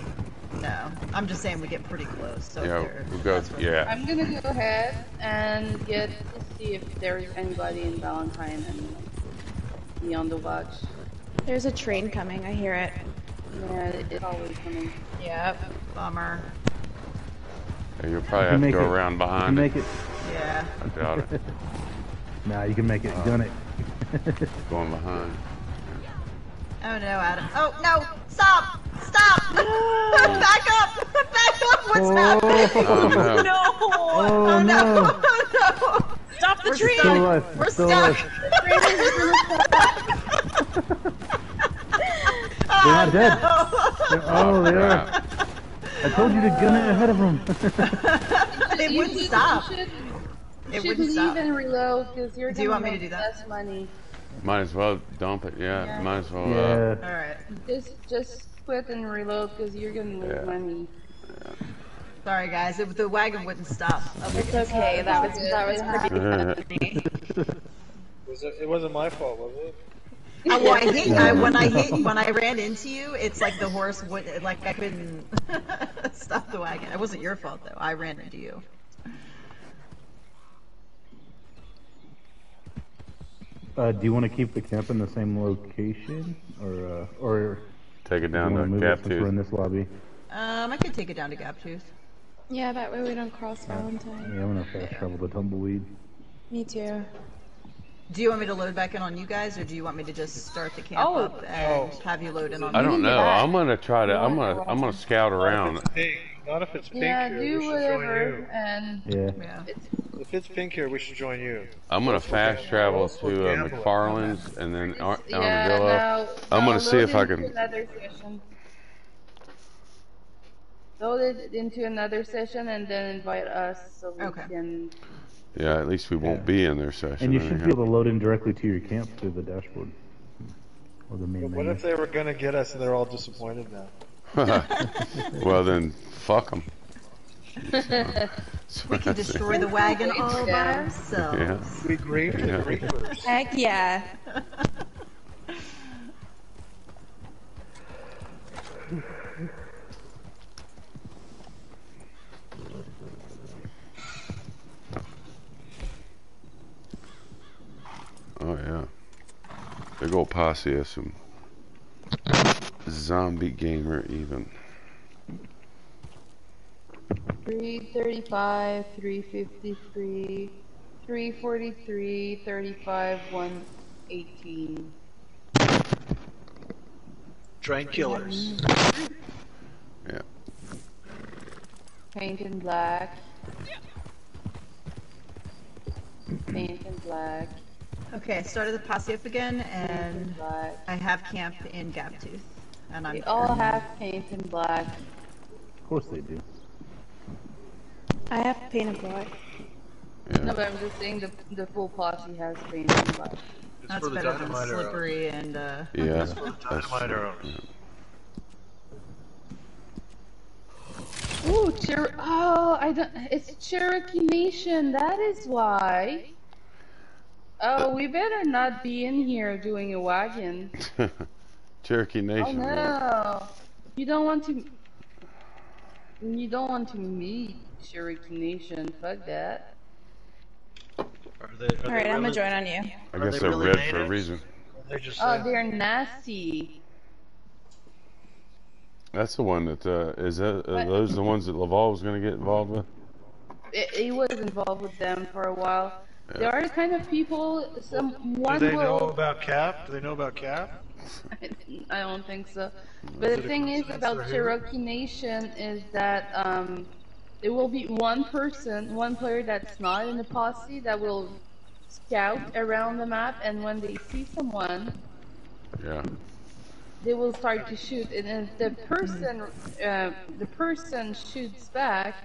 No, I'm just saying we get pretty close. So yeah, we'll go. Yeah. I'm gonna go ahead and get to see if there's anybody in Valentine and be on the watch. There's a train coming. I hear it. Yeah, it's always coming. Yep. Bummer. Yeah, you'll probably have to go around behind. You can make it. Yeah. I doubt it. Nah, you can make it. Done it. Going behind. Oh no, Adam. Oh no! Stop! Stop! Back up! Back up! What's happening? Oh, no. No. Oh no! Oh no! Stop the train! We're stuck! They're not dead! Oh, they are! I told you to gun it ahead of them! They wouldn't stop! It wouldn't stop. Even reload, because you're going to make less money. Might as well dump it, yeah. Might as well. Yeah. Alright. Just quit and reload because you're gonna lose money. Yeah. Sorry guys, the wagon wouldn't stop. It's okay. That was pretty funny. It wasn't my fault, was it? Oh, well, when I ran into you, it's like the horse would I couldn't stop the wagon. It wasn't your fault though. I ran into you. Do you want to keep the camp in the same location, or take it down to Gaptooth? We're in this lobby. I could take it down to Gaptooth. Yeah, that way we don't cross Valentine. Yeah, I'm gonna fast travel to Tumbleweed. Me too. Do you want me to load back in on you guys, or do you want me to just start the camp up and have you load in on me? I don't know. I'm gonna try to. I'm gonna scout around. Not if it's pink here, we should join you. And if it's pink here, we should join you. I'm gonna fast travel to McFarland's and then Armadillo. I'm gonna see if I can. Load it into another session and then invite us so we can. Yeah, at least we won't be in their session. And you should be able to load in directly to your camp through the dashboard. Or the main menu. What if they were gonna get us and they're all disappointed now? Well then, fuck them. We can destroy the wagon all by ourselves. Yeah. We grieve the grievers. Heck yeah. Oh yeah. Big old posse has some zombie gamer even. 335, 353, 343, 35, 118. Drag killers. Yeah. Paint in black. Paint in black. Okay, I started the posse up again, and I have camp in Gaptooth, and I'm. They all have paint in black. Of course they do. I have paint in black. Yeah. No, but I'm just saying the full posse has paint in black. It's that's better than slippery and. Yeah. It's for the dynamite owners. Ooh, oh, I don't. It's Cherokee Nation. That is why. Oh, we better not be in here doing a wagon. Cherokee Nation. Oh, no. You don't want to... You don't want to meet Cherokee Nation. Fuck that. Alright, really... I'm gonna join on you. I guess they're really red natives? For a reason. They're just, oh, they're nasty. That's the one that, is that, are those the ones that Laval was gonna get involved with? He was involved with them for a while. Yeah. There are the kind of people. Do they know about Cap? I don't think so. But the thing is about Cherokee Nation is that there will be one person, one player that's not in the posse that will scout around the map, and when they see someone, yeah, they will start to shoot. And if the person shoots back,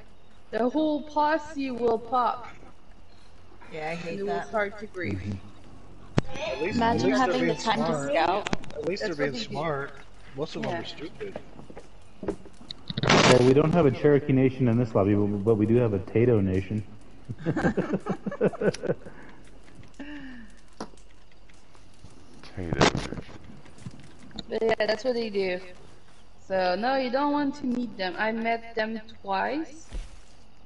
the whole posse will pop. Yeah, I hate that. It's hard to grieve. Imagine having the time to scout. At least they're being smart. Most of them are stupid. Well, we don't have a Cherokee Nation in this lobby, but we do have a Tato Nation. Tato Nation. But yeah, that's what they do. So, no, you don't want to meet them. I met them twice.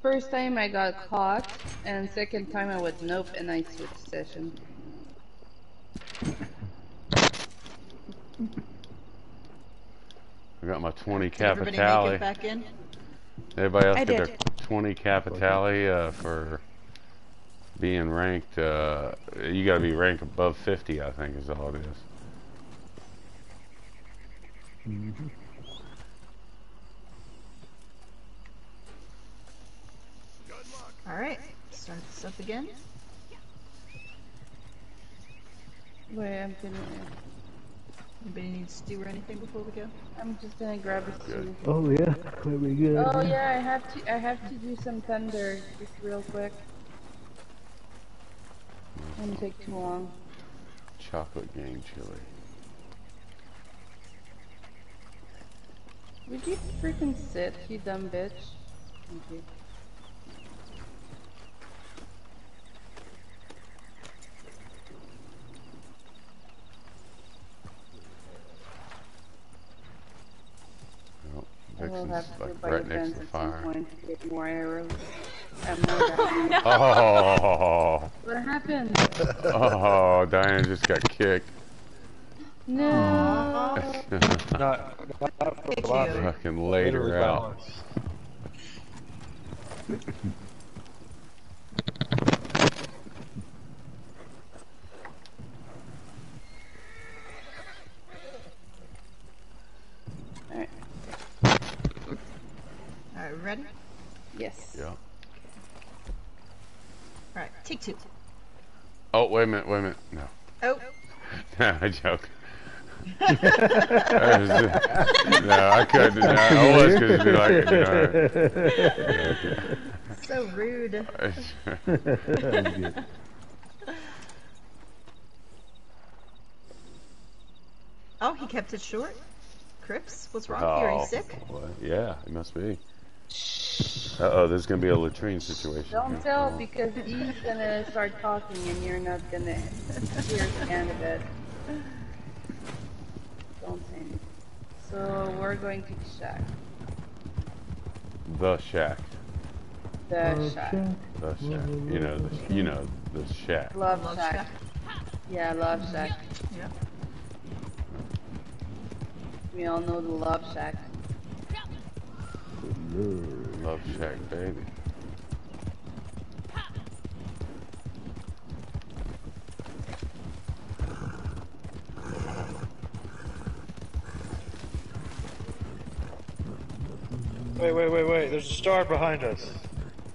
First time I got caught, and second time I was nope, and I switched session. I got my 20 Capitale. Everybody make it back in? Everybody else got their 20 Capitale for being ranked. You gotta be ranked above 50, I think, is all it is. Mm-hmm. Alright, start this up again. Wait, I'm gonna... Anybody need stew or anything before we go? I'm just gonna grab a stew. Oh yeah, we good. Oh yeah, I have to do some thunder, just real quick. It won't take too long. Chocolate gang chili. Would you freaking sit, you dumb bitch? Thank you. We'll have to like right next to the fire. To get more arrows. No. Oh! What happened? Oh, Diane just got kicked. No. not for a lot. Fucking laid her out. Ready? Yes. Yeah. Alright, take two. Oh, wait a minute. No. Oh. No, I joke. No, I couldn't. I was going to be like, you know. So rude. That was good. Oh, he kept it short? Crips, what's wrong here? Are you sick? Well, yeah, it must be. Uh-oh, there's gonna be a latrine situation. Don't tell, because he's gonna start talking and you're not gonna hear the end of it. Don't say anything. So, we're going to the shack. The shack. The shack. The shack. You know the shack. Love shack. Shack. Yeah, love shack. Yeah. We all know the Love Shack. Love Shack, baby. Wait, wait, wait, wait. There's a star behind us.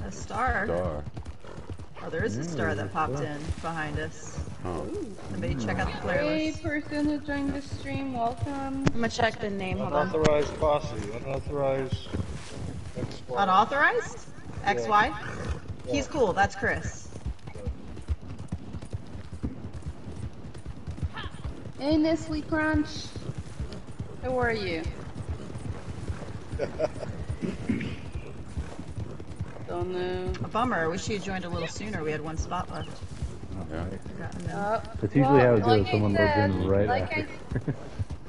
A star? Star. Oh, there is a star that popped in behind us. Oh. Somebody check out the player list. Hey, person who joined the stream, welcome. I'm gonna check the name. Unauthorized hold on. Posse. Unauthorized XY. Unauthorized? XY? Yeah. He's cool. That's Chris. Hey, Nestle Crunch. How are you? Don't know. A bummer. I wish you had joined a little sooner. We had one spot left. Yeah. That's usually how it goes. Like someone logs in right after.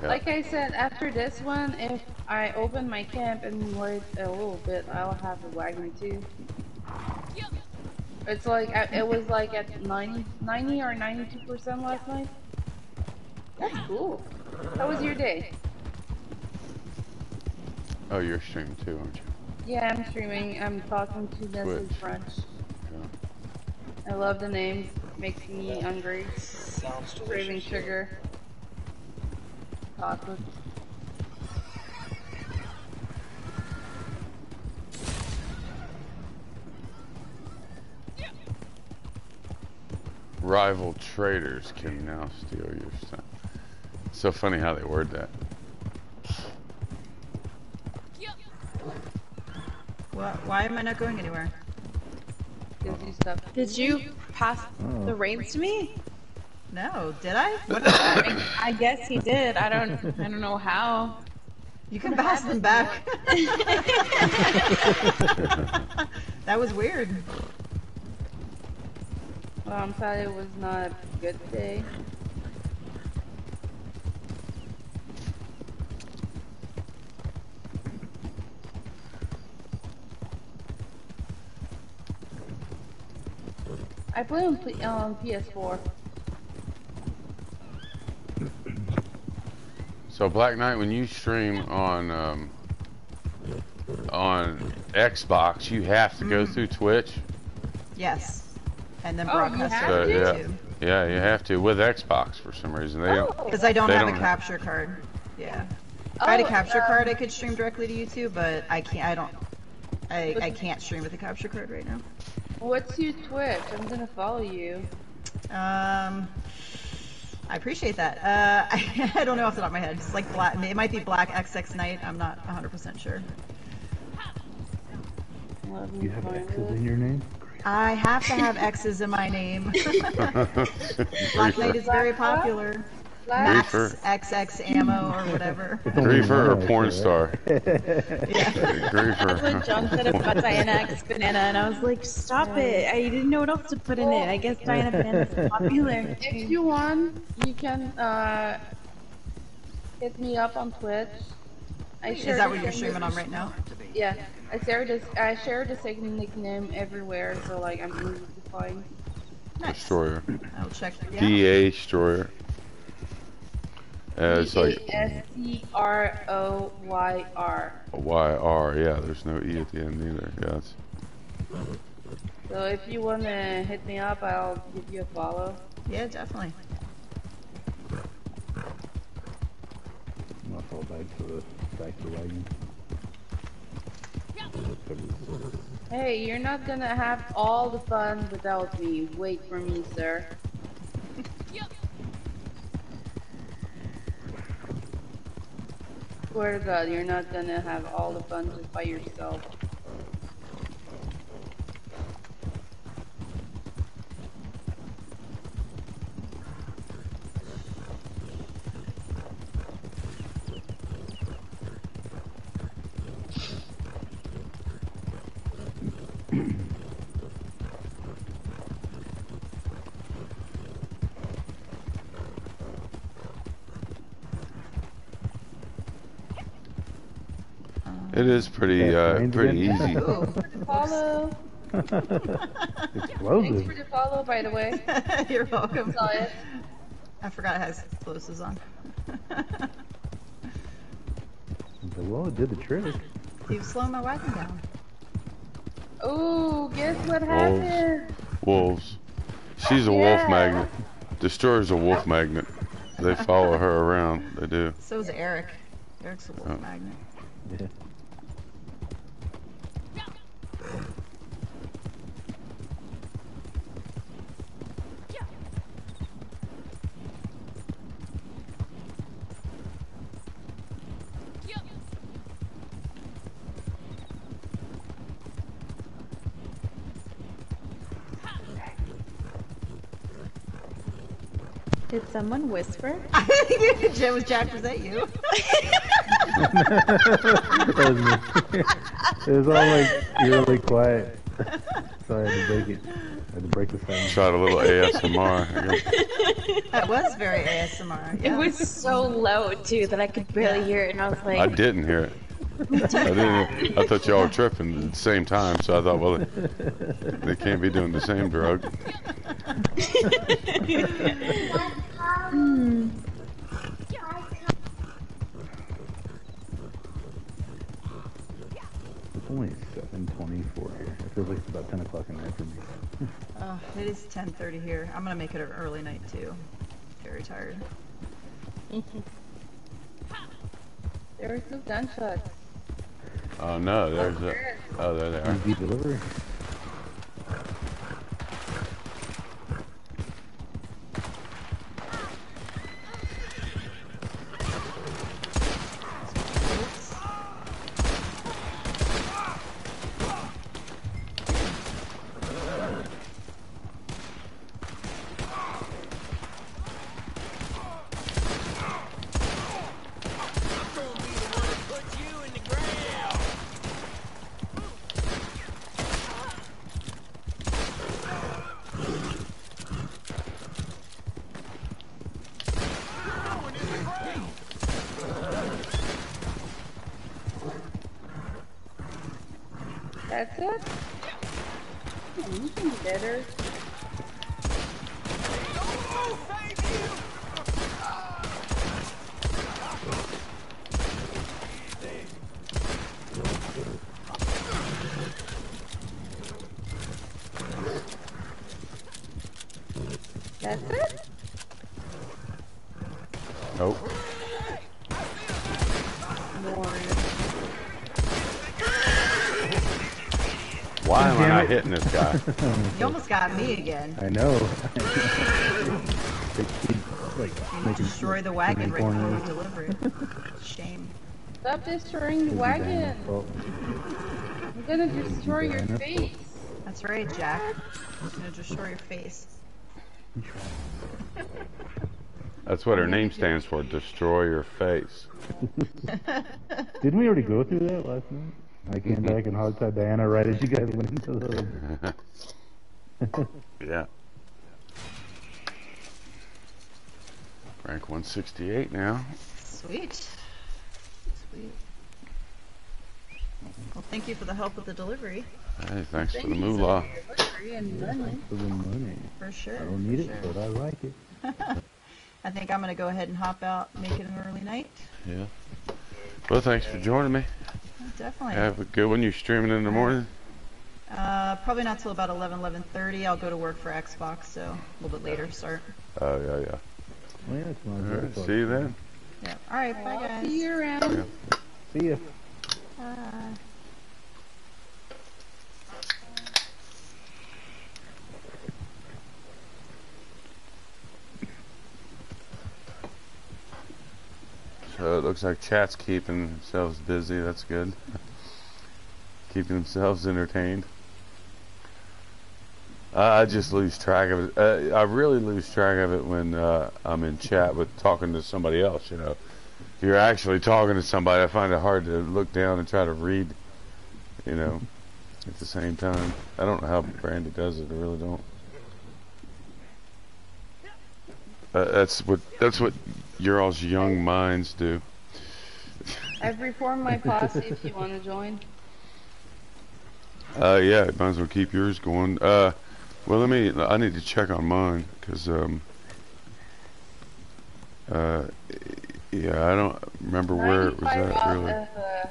Yeah. Like I said, after this one, if I open my camp and wait a little bit, I'll have a Wagner too. It's like it was like at 90 or 92% last night. That's cool. How was your day? Oh, you're streaming too, aren't you? Yeah, I'm streaming. I'm talking to Nestle Crunch. Yeah. I love the name. Makes me hungry. Sounds delicious. Craving sugar. Chocolate. Rival traders can now steal your stuff. It's so funny how they word that. What? Why am I not going anywhere? Did you pass the reins to me? No, did I? I guess he did. I don't know how. You can pass them back. That was weird. Well, I'm sorry, it was not a good day. I play on PS4. So Black Knight, when you stream on Xbox, you have to go through Twitch. Yes, and then broadcast on YouTube. Yeah, you have to with Xbox for some reason. They because I don't have a capture card. Yeah, if I had a capture card, I could stream directly to YouTube, but I can't. I can't stream with a capture card right now. What's your Twitch? I'm gonna follow you. I appreciate that. I don't know off the top of my head. It's like Black. It might be Black XX Knight. I'm not 100% sure. You have X's in your name? I have to have X's in my name. Black Knight is very popular. Max XX Ammo or whatever. Griefer or porn star. Yeah. Griefer. That's what John said about Diana X Banana, and I was like, stop it. I didn't know what else to put in it. I guess Diana Banana is popular. If you want, you can hit me up on Twitch. Is that what you're streaming on right now? Yeah. I share the same nickname everywhere, so like I'm easy to find. Nice. Destroyer. I'll check. Yeah. DA Destroyer. It's like Destroyer. YR, yeah, there's no E at the end either, yes. So if you want to hit me up, I'll give you a follow. Yeah, definitely. I'm gonna fall back to wagon. Hey, you're not gonna have all the fun without me. Wait for me, sir. I swear to God, you're not gonna have all the fun just by yourself. It is pretty, pretty easy. Ooh, for the follow. Explosive. Thanks for the follow, by the way. You're welcome. I forgot it has explosives on. The law did the trick. You slowed my wagon down. Oh, guess what happened? Wolves. She's a wolf magnet. Destroyer's a wolf magnet. They follow her around. They do. So's Eric. Eric's a wolf magnet. Yeah. Did someone whisper? I think it was Jack. Was that you? It was all like eerily quiet. So I had to break it. I had to break the sound. Tried a little ASMR. That was very ASMR. Yeah. It was so low too that I could barely hear it, and I was like, I didn't hear it. I thought y'all were tripping at the same time, so I thought, well, they can't be doing the same drug. It's only 7:24 here. It feels like it's about 10 o'clock at night for me. Oh, it is 10:30 here. I'm gonna make it an early night too. Very tired. There's no gunshots. Oh no, there's a... Oh, there they are. You deliver. That's it? Oh, you can do better. That's it? Nope. Why am I not hitting this guy? You almost got me again. I know. You destroy the wagon right before we deliver it. Shame. Stop destroying the wagon. I'm gonna destroy your face. That's right, Jack. I'm gonna destroy your face. That's what her name stands for, destroy your face. Didn't we already go through that last night? I came back and hogtied Diana right as you guys went into the... Yeah. Rank 168 now. Sweet. Sweet. Well, thank you for the help with the delivery. Hey, thanks for the moolah. For the money. For sure. I don't need it, but I like it. I think I'm going to go ahead and hop out and make it an early night. Yeah. Well, thanks for joining me. Definitely. Have a good one. You streaming in the morning? Probably not till about 11, 11:30. I'll go to work for Xbox, so a little bit later start. Oh yeah, yeah. Well, yeah, it's All right, see you then. Yeah. All right, bye guys. See you around. Yeah. See ya. So it looks like chat's keeping themselves busy, that's good. Keeping themselves entertained. I just lose track of it. I really lose track of it when I'm in chat with talking to somebody else, you know. If you're actually talking to somebody, I find it hard to look down and try to read, you know, at the same time. I don't know how Brandy does it, I really don't. That's what your all's young minds do. I've reformed my posse if you want to join. Yeah, might as well keep yours going. Well, I need to check on mine, because Yeah, I don't remember where it was at, really.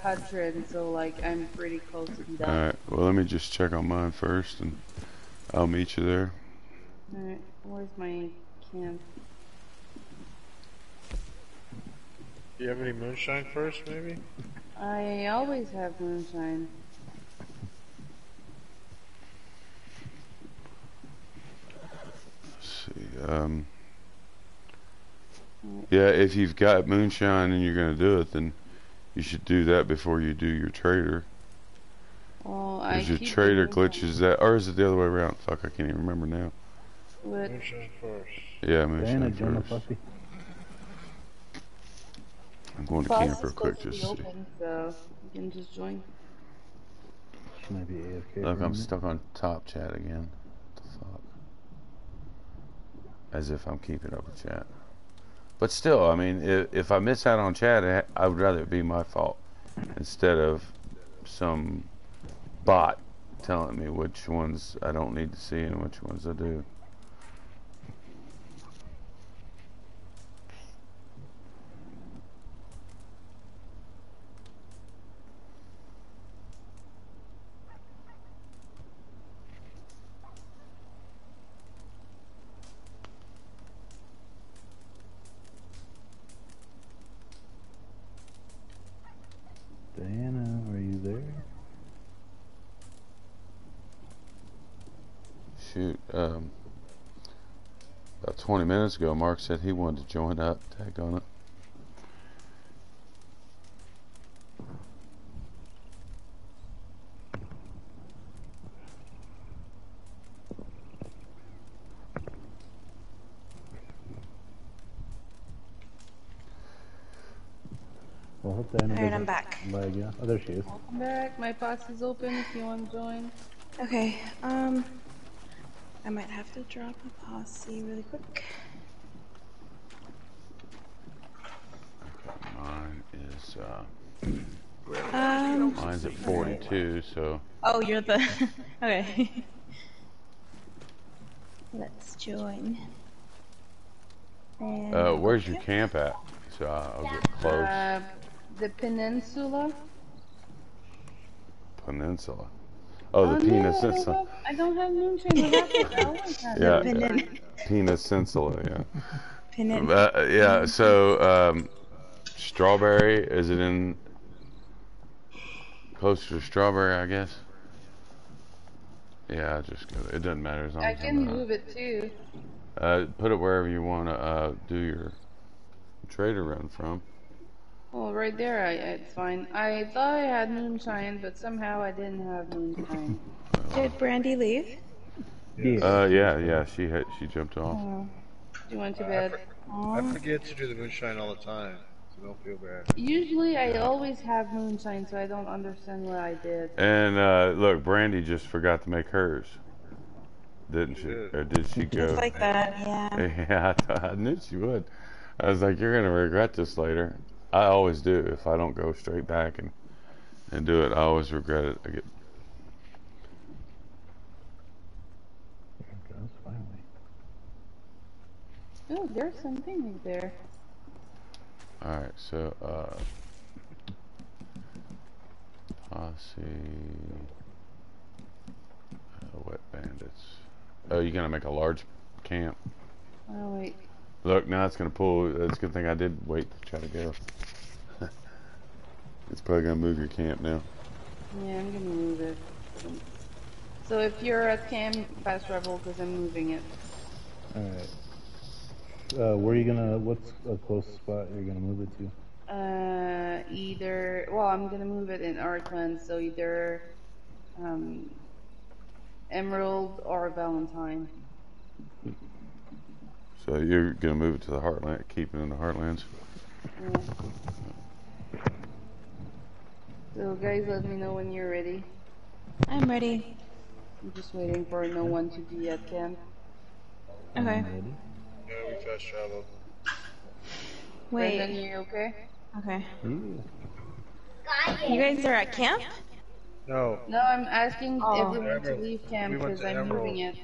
100, so like I'm pretty close to that. Alright, well let me just check on mine first, and I'll meet you there. Alright, where's my camp? Do you have any moonshine first, maybe? I always have moonshine. Let's see, yeah, if you've got moonshine and you're going to do it, then you should do that before you do your trader. Well, I keep your trader glitches that, or is it the other way around? Fuck, I can't even remember now. What? Moonshine first. Yeah, moonshine first. I'm going to camp real quick just to see. So you can just join. She might be AFK. Look, I'm stuck on top chat again. What the fuck? As if I'm keeping up with chat. But still, I mean, if I miss out on chat, I would rather it be my fault instead of some bot telling me which ones I don't need to see and which ones I do. Shoot, about 20 minutes ago, Mark said he wanted to join up. Tag on it. Well, alright, I'm back. Lag, yeah. Oh, there she is. Welcome back. My box is open if you want to join. Okay, I might have to drop a posse really quick. Okay, mine is mine's at 42, so. Oh, you're the okay. Let's join. And where's your camp at? So I'll get close. The peninsula. Peninsula. Oh, the penis insula. I don't have moonshine. Yeah, penis insula. Yeah. Penin. Yeah. So, Strawberry. Is it in closer to Strawberry? I guess. Yeah, I just go. It doesn't matter. As long I as can move it too. Put it wherever you want to do your trader run from. Well, right there, it's fine. I thought I had moonshine, but somehow I didn't have moonshine. Did Brandy leave? Yes. Yeah, she jumped off. Oh. She went to bed. I forget to do the moonshine all the time, so don't feel bad. Usually, I always have moonshine, so I don't understand what I did. And look, Brandy just forgot to make hers, didn't she? Or did she go? Just like that, yeah. Yeah, I knew she would. I was like, you're gonna regret this later. I always do. If I don't go straight back and do it, I always regret it. I get. There it goes, finally. Oh, there's some things there. All right, so posse, wet bandits. Oh, you're gonna make a large camp. Oh wait. Look, now it's gonna pull. It's a good thing I did wait to try to go. It's probably gonna move your camp now. Yeah, I'm gonna move it. So if you're at camp, fast travel because I'm moving it. All right. Where are you gonna? What's a close spot you're gonna move it to? Either. Well, I'm gonna move it in Arcland, so either Emerald or Valentine. So you're gonna move it to the heartland, keep it in the heartlands. Yeah. So guys, let me know when you're ready. I'm ready. I'm just waiting for no one to be at camp. Okay. Yeah, we fast traveled. Wait. Are you okay? Okay. Ooh. You guys are at camp? No. No, I'm asking everyone to leave camp because I'm moving it.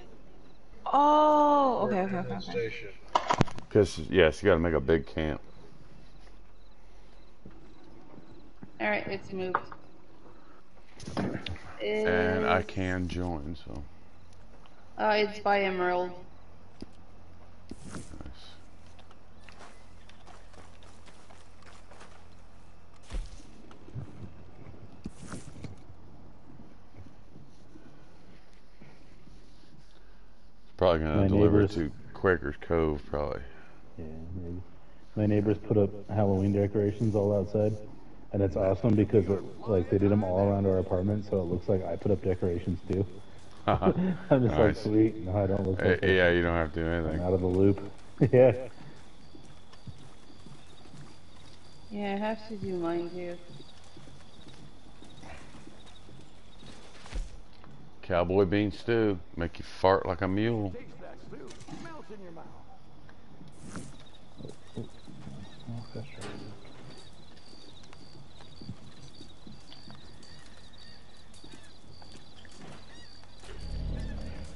Oh, okay. Because, yes, you gotta make a big camp. All right, it's moved. It's... And I can join, so. Oh, it's by Emerald. Nice. Probably gonna deliver it to Quakers Cove, probably. Yeah, maybe. My neighbors put up Halloween decorations all outside. And it's awesome because it, like, they did them all around our apartment, so it looks like I put up decorations too. I'm just like, sweet, no, I don't look like that. Yeah, you don't have to do anything. I'm out of the loop. Yeah. Yeah, I have to do mine too. Cowboy bean stew. Make you fart like a mule. Melt in your mouth.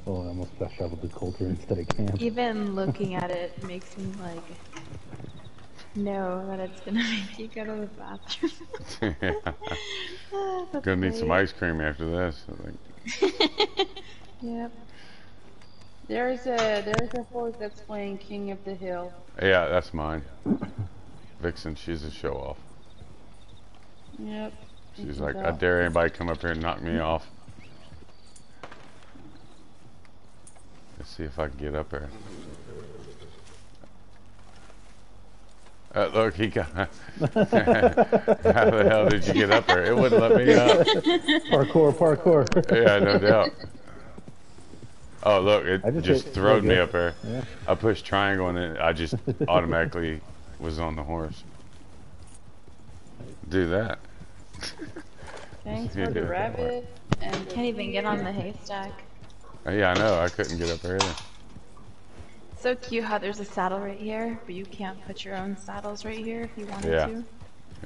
Oh, oh, I almost fast traveled to Coulter instead of camp. Even looking at it makes me like know that it's gonna make you go to the bathroom. Oh, gonna great. Need some ice cream after this, I think. Yep. There's a horse that's playing King of the Hill. Yeah, that's mine. Vixen, she's a show off. Yep. She's like, I dare anybody come up here and knock me off. Let's see if I can get up there. Look, he got... How the hell did you get up there? It wouldn't let me up. Parkour. Yeah, no doubt. Oh, look, it just throwed me up there. Yeah. I pushed triangle and I just automatically was on the horse. Do that. Thanks for the rabbit. And can't even get on the haystack. Yeah, I know. I couldn't get up there either. So cute how there's a saddle right here, but you can't put your own saddles right here if you wanted to.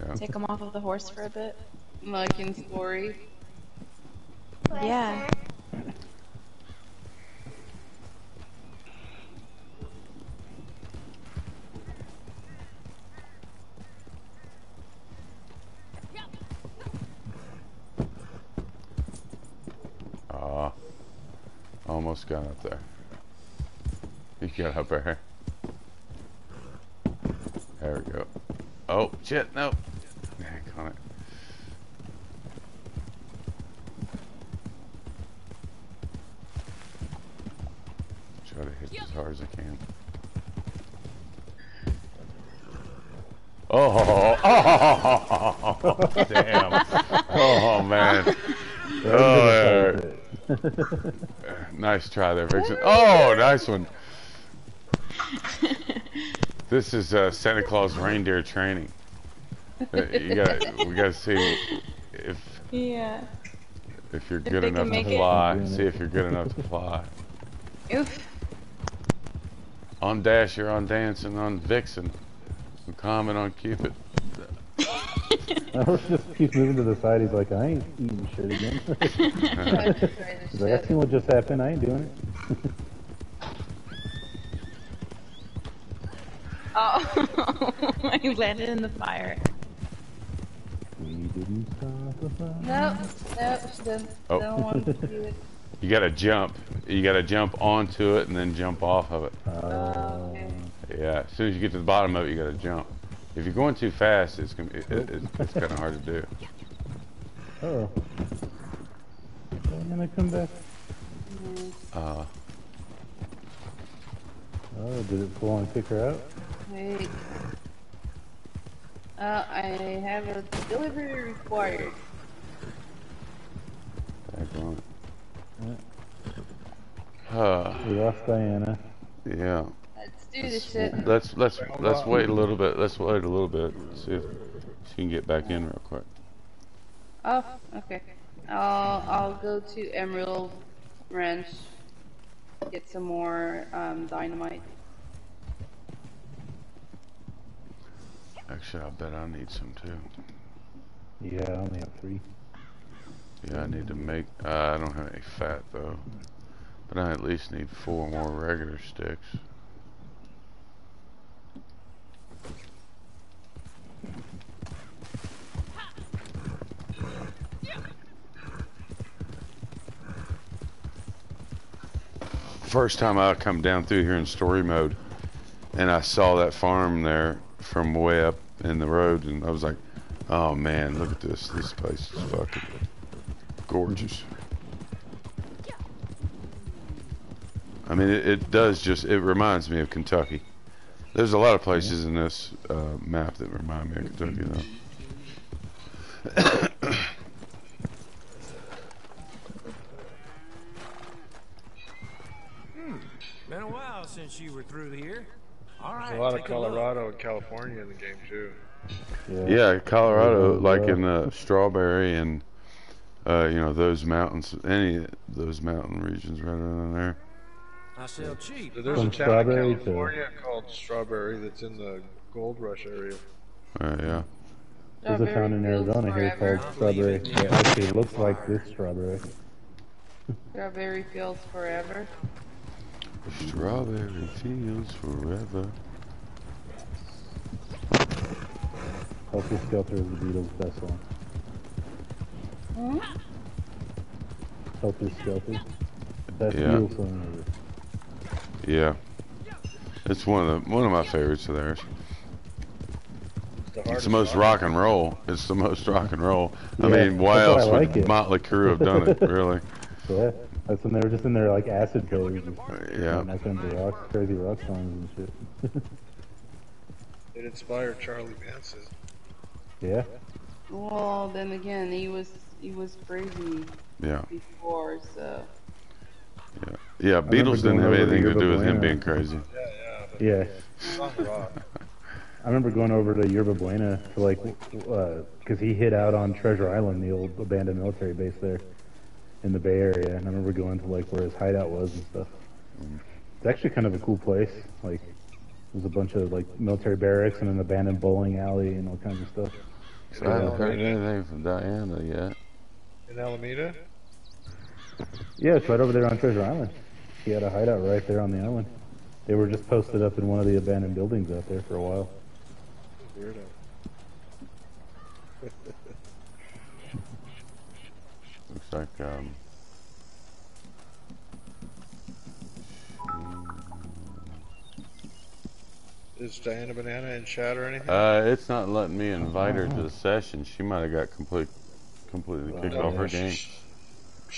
Yeah. Take them off of the horse for a bit. Like in Story. Yeah. Ah. Almost got up there. You got up there. There we go. Oh, shit, no. Dang on it. Try to hit as hard as I can. Oh, damn. Oh, man. Oh, there. Nice try there, Vixen. Oh, nice one. This is Santa Claus reindeer training. We gotta see if you're good enough to fly. See if you're good enough to fly. Oof. On Dash, you're on Dance, and on Vixen. And comment on Cupid. I just keep moving to the side. He's like, I ain't eating shit again. He's like, I seen what just happened. I ain't doing it. Oh, I landed in the fire. We didn't stop the fire. Nope, don't want to do it. You gotta jump. You gotta jump onto it and then jump off of it. Okay. Yeah, as soon as you get to the bottom of it, you gotta jump. If you're going too fast, it's kind of hard to do. Uh-oh. I'm gonna come back. Oh, did it pull and kick her out? Wait. I have a delivery required. Back on. We lost Diana. Yeah. Do this shit. Let's wait a little bit. Let's wait a little bit. See if she can get back in real quick. Oh, okay. I'll go to Emerald Ranch, get some more dynamite. Actually, I bet I need some too. Yeah, I only have 3. Yeah, I need to make. I don't have any fat though, but I at least need 4 more regular sticks. first time I come down through here in story mode, and I saw that farm there from way up in the road, and I was like, oh man, look at this. This place is fucking gorgeous. I mean, it does just, it reminds me of Kentucky. There's a lot of places in this map that remind me of Kentucky, though. Been a while since you were through here. All right, there's a lot of Colorado and California in the game, too. Yeah, Colorado, like in Strawberry and, you know, those mountains, any of those mountain regions right around there. I sell cheap. So there's a town in California called Strawberry that's in the gold rush area. Yeah. There's a town in Arizona here called Strawberry. Yeah, it actually looks like this Strawberry. Strawberry fields forever. Strawberry fields forever. Helter Skelter is the Beatles' best song. Helter Skelter. Best Beatles song ever. Yeah, it's one of my favorites of theirs. It's the most rock and roll. It's the most rock and roll. Yeah, I mean, why else would Motley Crue have done it? Really? Yeah, that's when they were just in their like acid pillars. Yeah. And that's when they rock crazy rock songs and shit. It inspired Charlie Manson. Yeah. Well, then again, he was crazy. Yeah. Before, so. Yeah. Yeah, Beatles didn't have anything to do with him being crazy. Yeah. I remember going over to Yerba Buena to like, because he hid out on Treasure Island, the old abandoned military base there in the Bay Area, and I remember going to like where his hideout was and stuff. It's actually kind of a cool place. Like, there's a bunch of like military barracks and an abandoned bowling alley and all kinds of stuff. So I haven't heard anything from Diana yet. In Alameda? Yeah, it's right over there on Treasure Island. He had a hideout right there on the island. They were just posted up in one of the abandoned buildings out there for a while. Weirdo. Looks like, Is Diana Banana in chat or anything? It's not letting me invite her to the session. She might have got completely kicked off her game.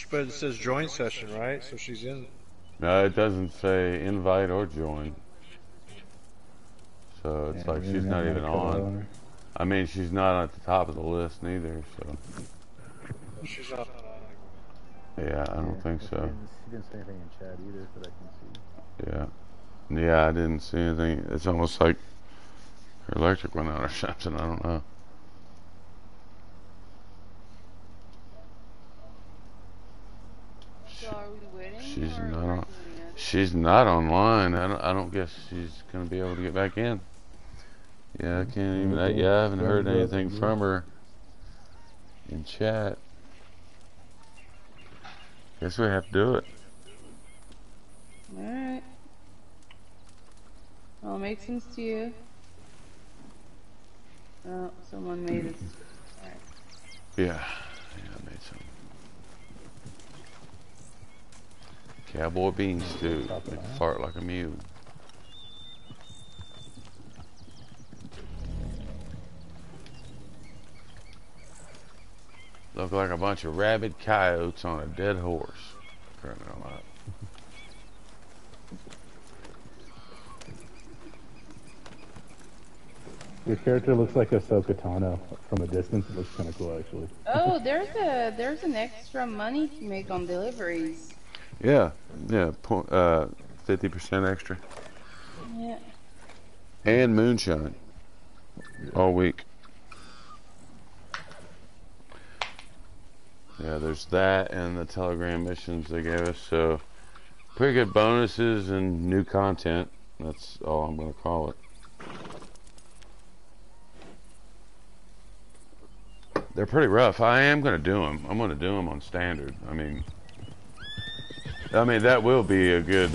But it says join session, right? So she's in. No, it doesn't say invite or join. So it's like she's not even on. I mean, she's not at the top of the list neither, so. She's not. Yeah, I don't think so. She didn't say anything in chat either, but I can see. Yeah. Yeah, I didn't see anything. It's almost like her electric went out or something. I don't know. She's not online. I don't guess she's gonna be able to get back in. Yeah, I can't even. I haven't heard anything from her in chat. Guess we have to do it. All right. I'll make some stew. Oh, someone made it. All right. Yeah, I made some. Cowboy beans, dude. Fart like a mule. Look like a bunch of rabid coyotes on a dead horse. Your character looks like Ahsoka Tano from a distance. It looks kind of cool, actually. Oh, there's an extra money to make on deliveries. Yeah, 50% extra. Yeah. And moonshine all week. Yeah, there's that and the Telegram missions they gave us. So, pretty good bonuses and new content. That's all I'm going to call it. They're pretty rough. I am going to do them. I'm going to do them on standard. I mean, that will be a good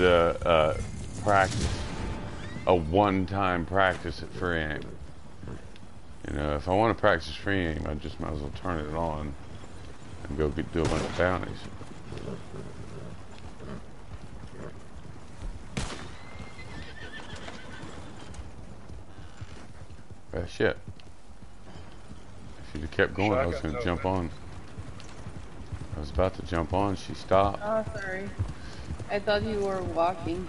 practice, a one-time practice at free aim. You know, if I want to practice free aim, I just might as well turn it on and go do a bunch of bounties. Shit. I should have kept going. I was going to jump on. I was about to jump on. She stopped. Oh, sorry. I thought you were walking.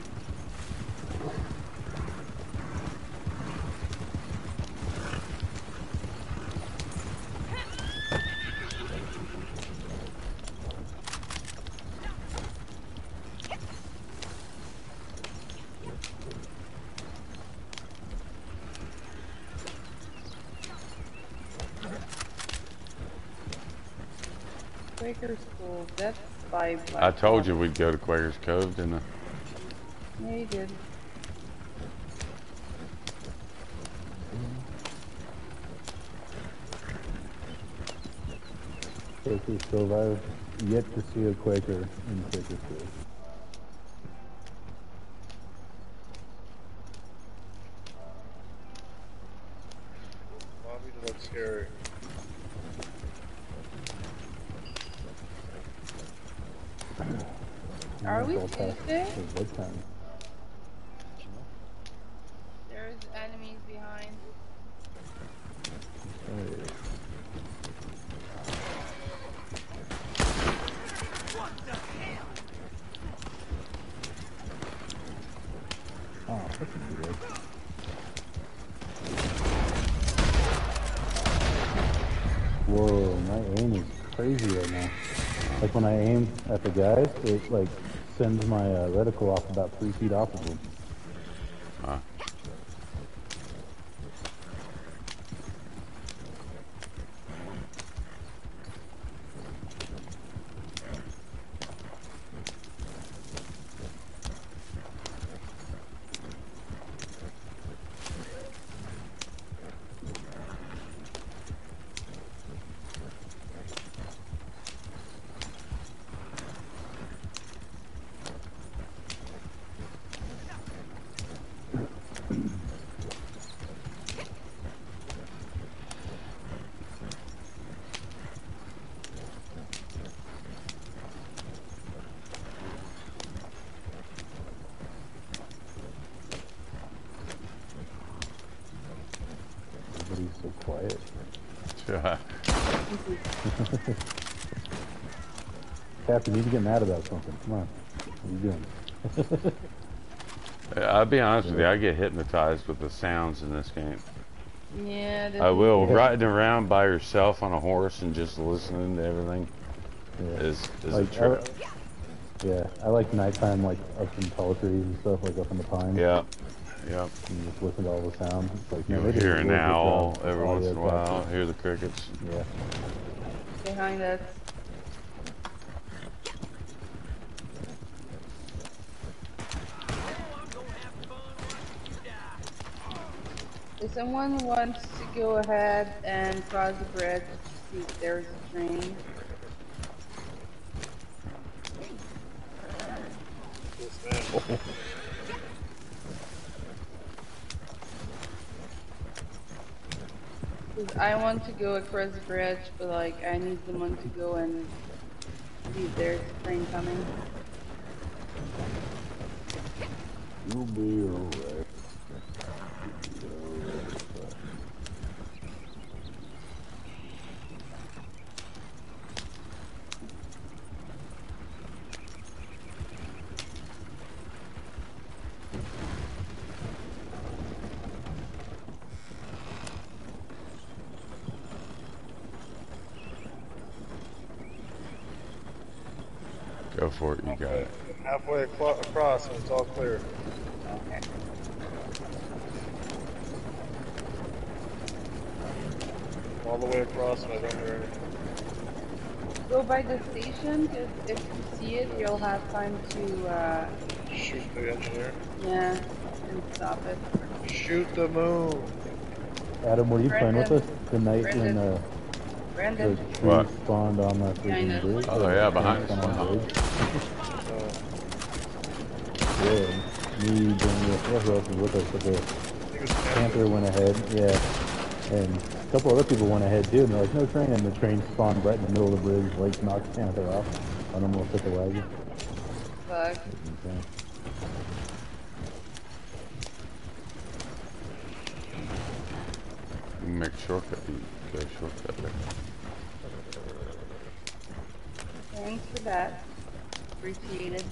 That's by I told you we'd go to Quakers Cove, didn't I? Yeah, you did. Quakers Cove. I've yet to see a Quaker in Quakers Cove. Bobby looks scary. Are we Tuesday? There's enemies behind. What the hell? Oh, that's good. Whoa, my aim is crazy right now. Like when I aim at the guys, it like sends my reticle off about 3 feet off of them. Huh. You need to get mad about something. Come on. What are you doing? I'll be honest with you. I get hypnotized with the sounds in this game. Yeah. I will. Riding around by yourself on a horse and just listening to everything is like, a trip. Yeah. I like nighttime, like up in tall trees and stuff, like up in the pine. Yeah. Yep. And just listen to all the sounds. It's like, you hear an owl every once in a while. Hear the crickets. Yeah. Behind us. If someone wants to go ahead and cross the bridge, see if there's a train. Because I want to go across the bridge, but like I need someone to go and see if there's a train coming. You'll be alright. Go for it, you got it. Halfway across and it's all clear. Okay. All the way across and I don't hear anything. Go by the station, because if you see it, you'll have time to shoot the engineer. Yeah, and stop it. Shoot the moon! Adam, were you playing with us the night when Brandon. The tree spawned on that freaking bridge. Oh yeah, behind us. Yeah, me, whoever else was with us, but the camper went ahead, yeah. And a couple other people went ahead too, and they're like, no train, and the train spawned right in the middle of the bridge, like knocked the camper off. I don't know if it's a wagon. Fuck. make shortcut. Get a shortcut there. Thanks for that. Appreciate it.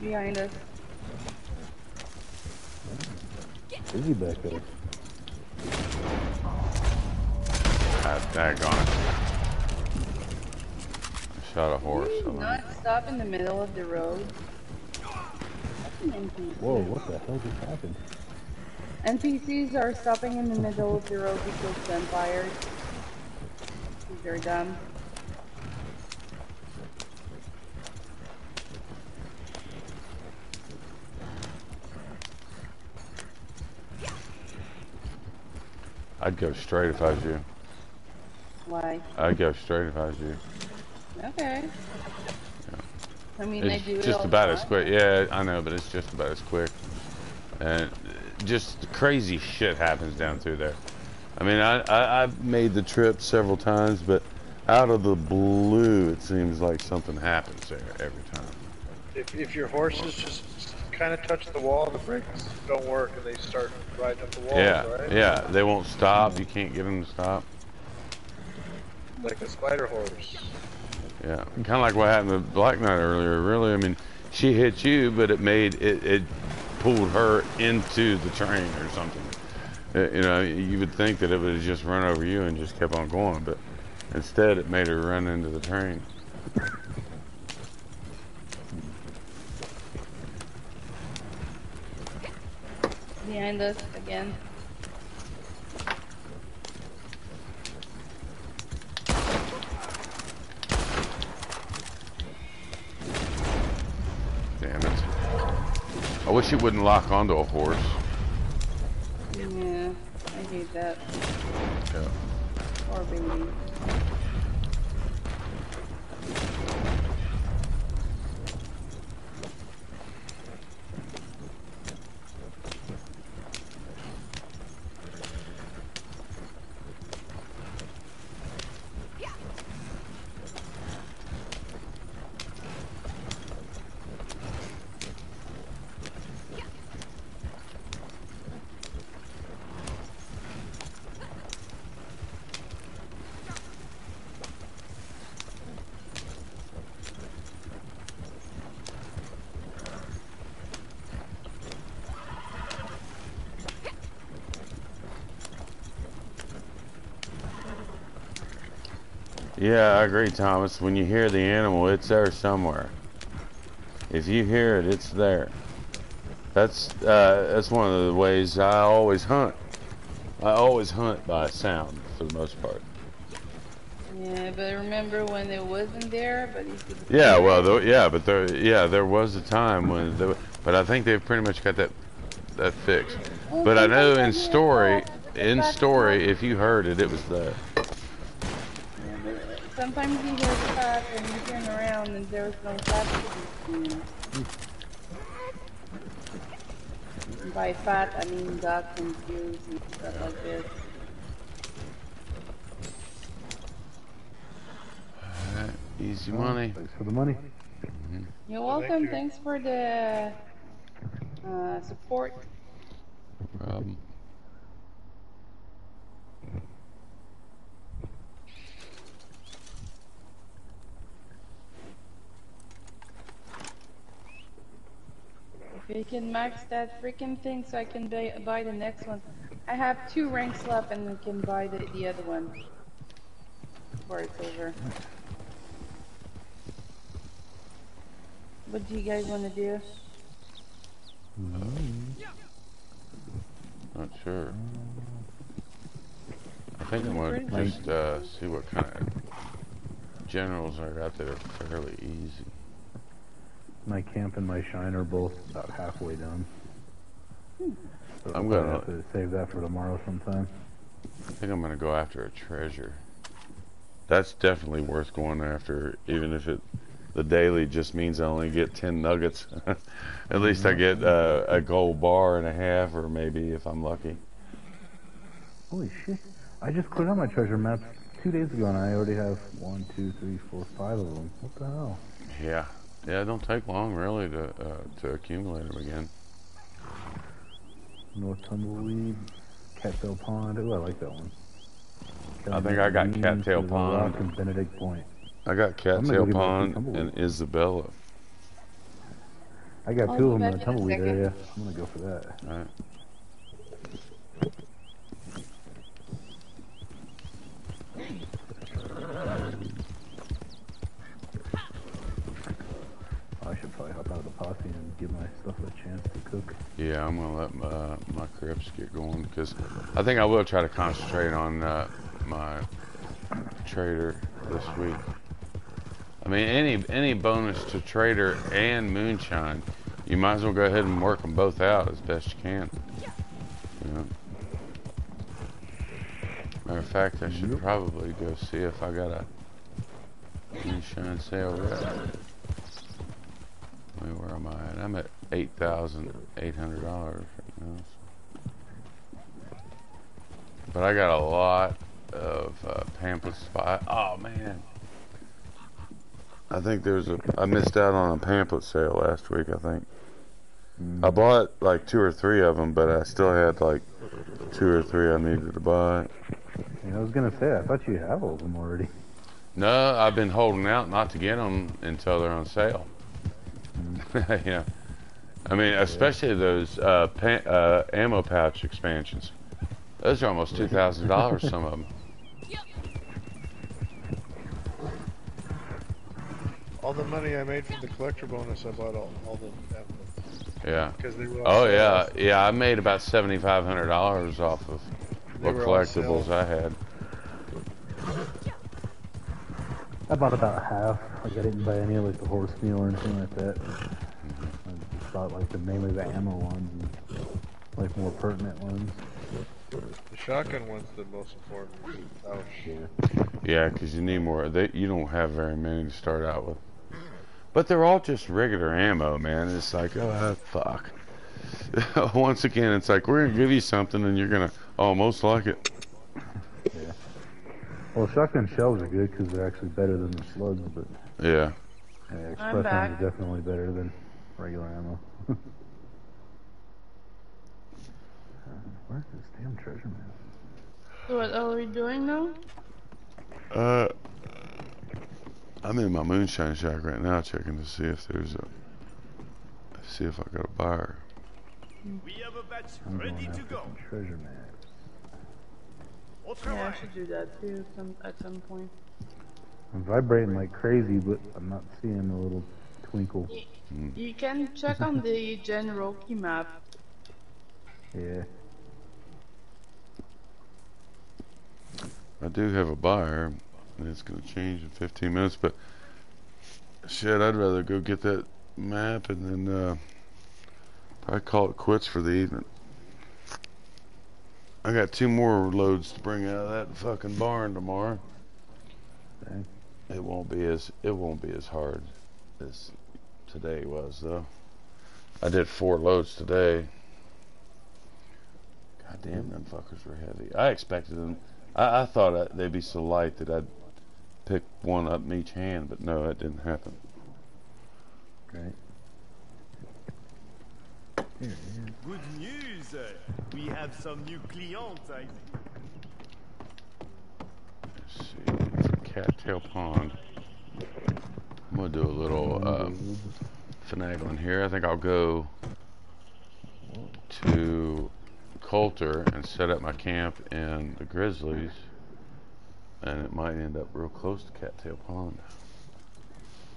Behind us. Is he back there? Daggone it. Shot a horse. You did not stop in the middle of the road. Whoa, what the hell just happened? NPCs are stopping in the middle of the road because vampires. They're dumb. I'd go straight if I was you. Why? I'd go straight if I was you. Okay. I mean, it's they do just it about as quick. Yeah, I know, but it's just about as quick. And just crazy shit happens down through there. I mean, I've made the trip several times, but out of the blue, it seems like something happens there every time. If your horses just kind of touch the wall, the brakes don't work, and they start riding up the wall. Yeah, right? Yeah, they won't stop. You can't get them to stop. Like a spider horse. Yeah, kind of like what happened to Black Knight earlier, really. I mean, she hit you, but it made it, it pulled her into the train or something. It, you know, you would think that it would have just run over you and just kept on going, but instead it made her run into the train. Behind us again. Damn it. I wish it wouldn't lock onto a horse. Yeah, I hate that. Yeah. Poor baby. Yeah, I agree, Thomas. When you hear the animal, it's there somewhere. If you hear it, it's there. That's one of the ways I always hunt. I always hunt by sound, for the most part. Yeah, but remember when it wasn't there? But you could yeah, well, there was a time when, but I think they've pretty much got that fixed. Well, but I know in story, if you heard it, it was there. Sometimes you hear the clap and you turn around and there's no clap to be seen. And by fat, I mean ducks and geese and stuff like this. Easy money. Thanks for the money. Mm-hmm. You're welcome. Thank you. Thanks for the support. No problem. If you can max that freaking thing so I can buy the next one. I have 2 ranks left and we can buy the other one before it's over. What do you guys want to do? Not sure. I think I want to just see what kind of generals I got that are fairly easy. My camp and my shine are both about halfway done. So I'm gonna have to save that for tomorrow sometime. I think I'm gonna go after a treasure. That's definitely worth going after, even if the daily just means I only get 10 nuggets. At least I get a gold bar and a half, or maybe if I'm lucky. Holy shit! I just cleared out my treasure maps 2 days ago, and I already have 1, 2, 3, 4, 5 of them. What the hell? Yeah. Yeah, it don't take long, really, to accumulate them again. North Tumbleweed, Cattail Pond. Ooh, I like that one. I think I got Cattail Pond. Rock and Benedict Point. I got Cattail Pond and Isabella. I got two of them in the Tumbleweed area. I'm gonna go for that. All right. I should probably hop out of the posse and give my stuff a chance to cook. Yeah, I'm gonna let my crepes get going because I think I will try to concentrate on my trader this week. I mean, any bonus to trader and moonshine, you might as well go ahead and work them both out as best you can. You know? Matter of fact, I should probably go see if I got a moonshine sale rep. I mean, where am I at? I'm at $8,800 right now. So. But I got a lot of pamphlets to buy. Oh, man. I think there's a... I missed out on a pamphlet sale last week, I think. I bought like 2 or 3 of them, but I still had like 2 or 3 I needed to buy. Yeah, I was going to say, I thought you have all of them already. No, I've been holding out not to get them until they're on sale. Yeah, I mean, especially those ammo pouch expansions. Those are almost $2,000. Some of them. All the money I made from the collector bonus, I bought all the ammo. Yeah. Because they were. Oh yeah, yeah. I made about $7,500 off of what collectibles I had. I bought about half. Like, I didn't buy any of like the horse meal or anything like that. I just bought like mainly the ammo ones and like more pertinent ones. The shotgun one's the most important. Oh shit. Yeah, because you need more. You don't have very many to start out with. But they're all just regular ammo, man. It's like, oh fuck. Once again, it's like we're gonna give you something and you're gonna almost like it. Yeah. Well, shotgun shells are good because they're actually better than the slugs, but... Yeah. Yeah, express ones are definitely better than regular ammo. Where's this damn treasure map? So what are we doing now? I'm in my moonshine shack right now checking to see if there's a... See if I got a buyer. We have a batch ready to go. Treasure map. Yeah, I should do that too at some point. I'm vibrating like crazy, but I'm not seeing a little twinkle. You can check on the Cherokee map. Yeah. I do have a buyer, and it's going to change in 15 minutes, but shit, I'd rather go get that map and then probably call it quits for the evening. I got 2 more loads to bring out of that fucking barn tomorrow. It won't be as hard as today was though. I did 4 loads today. God damn, them fuckers were heavy. I expected them. I thought they'd be so light that I'd pick one up in each hand, but no, that didn't happen. Great. Good news! We have some new clients, I think. Let's see. Cattail Pond. I'm going to do a little finagling here. I think I'll go to Coulter and set up my camp in the Grizzlies. And it might end up real close to Cattail Pond.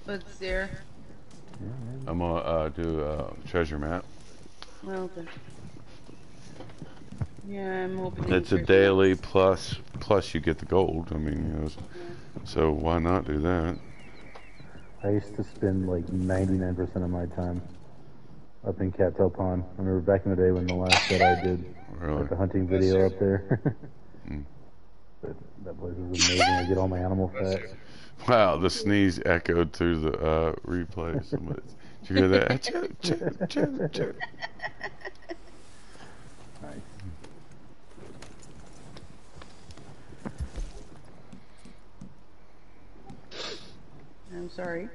What's there? I'm going to do a treasure map. Okay. Yeah, I'm hoping it's a daily plus you get the gold. I mean, you know, so why not do that? I used to spend like 99% of my time up in Cattail Pond. I remember back in the day when the last that I did, really? Like the hunting video up there. But that place was amazing. I get all my animal fat. Wow, the sneeze echoed through the replay. Somebody. Did you hear that? Nice. I'm sorry.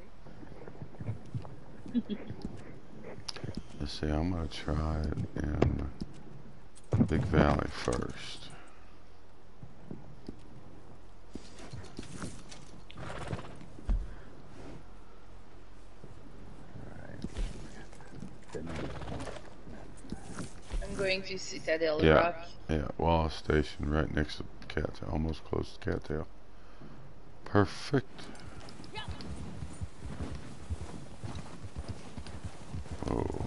Let's see, I'm going to try it in Big Valley first. I'm going to Citadel Rock. Yeah, Wall Station right next to Cattail, almost close to Cattail. Perfect. Oh.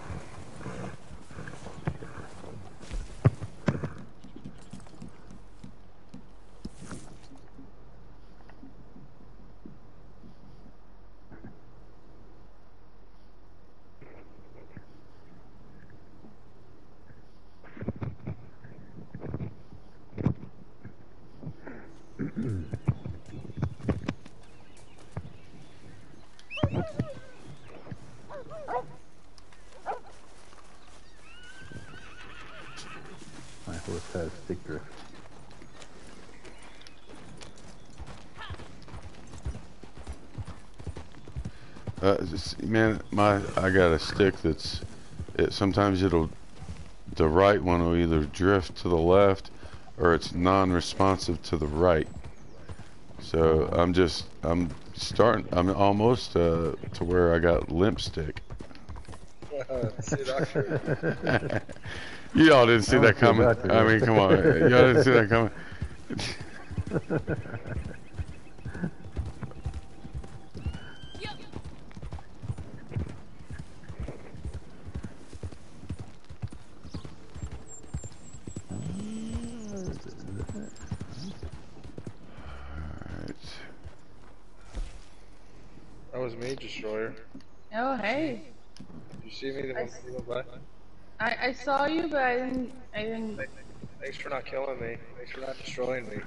Man, I got a stick that's. Sometimes it'll, the right one will either drift to the left, or it's non-responsive to the right. So I'm almost to where I got limp stick. Y'all didn't see that coming. I mean, come on, y'all didn't see that coming. I saw you, but I didn't. Thanks for not killing me. Thanks for not destroying me.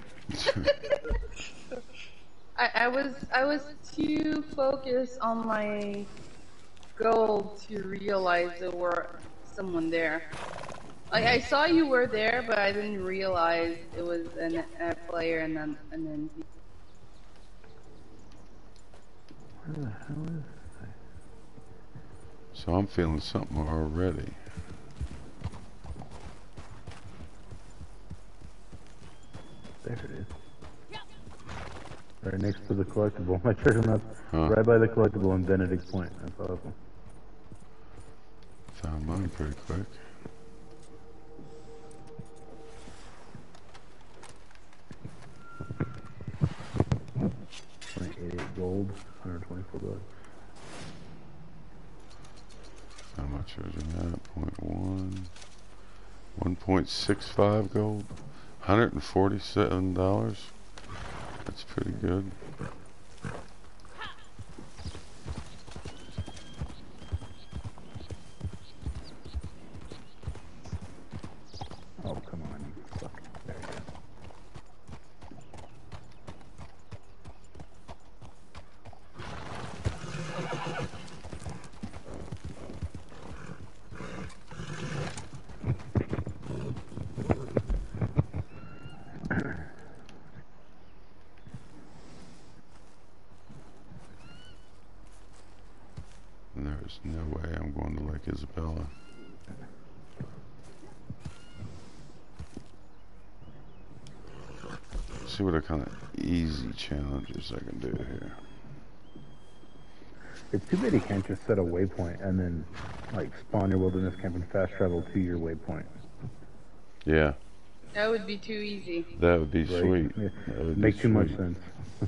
I was too focused on my goal to realize there were someone there. Like I saw you were there, but I didn't realize it was a player and an NPC. Where the hell is I? So I'm feeling something already. There it is. Right next to the collectible. I tried him up right by the collectible in Benedict Point. That's awesome. Found mine pretty quick. $28 gold, 124 gold. How much was in that? 0.1. 1.65 gold. $147. That's pretty good. Oh, come on. Fuck. There you go. No way I'm going to Lake Isabella. Let's see what kind of easy challenges I can do here. It's too bad you can't just set a waypoint and then like spawn your wilderness camp and fast travel to your waypoint. Yeah. That would be too easy. That would be sweet. Yeah. That would make too much sense.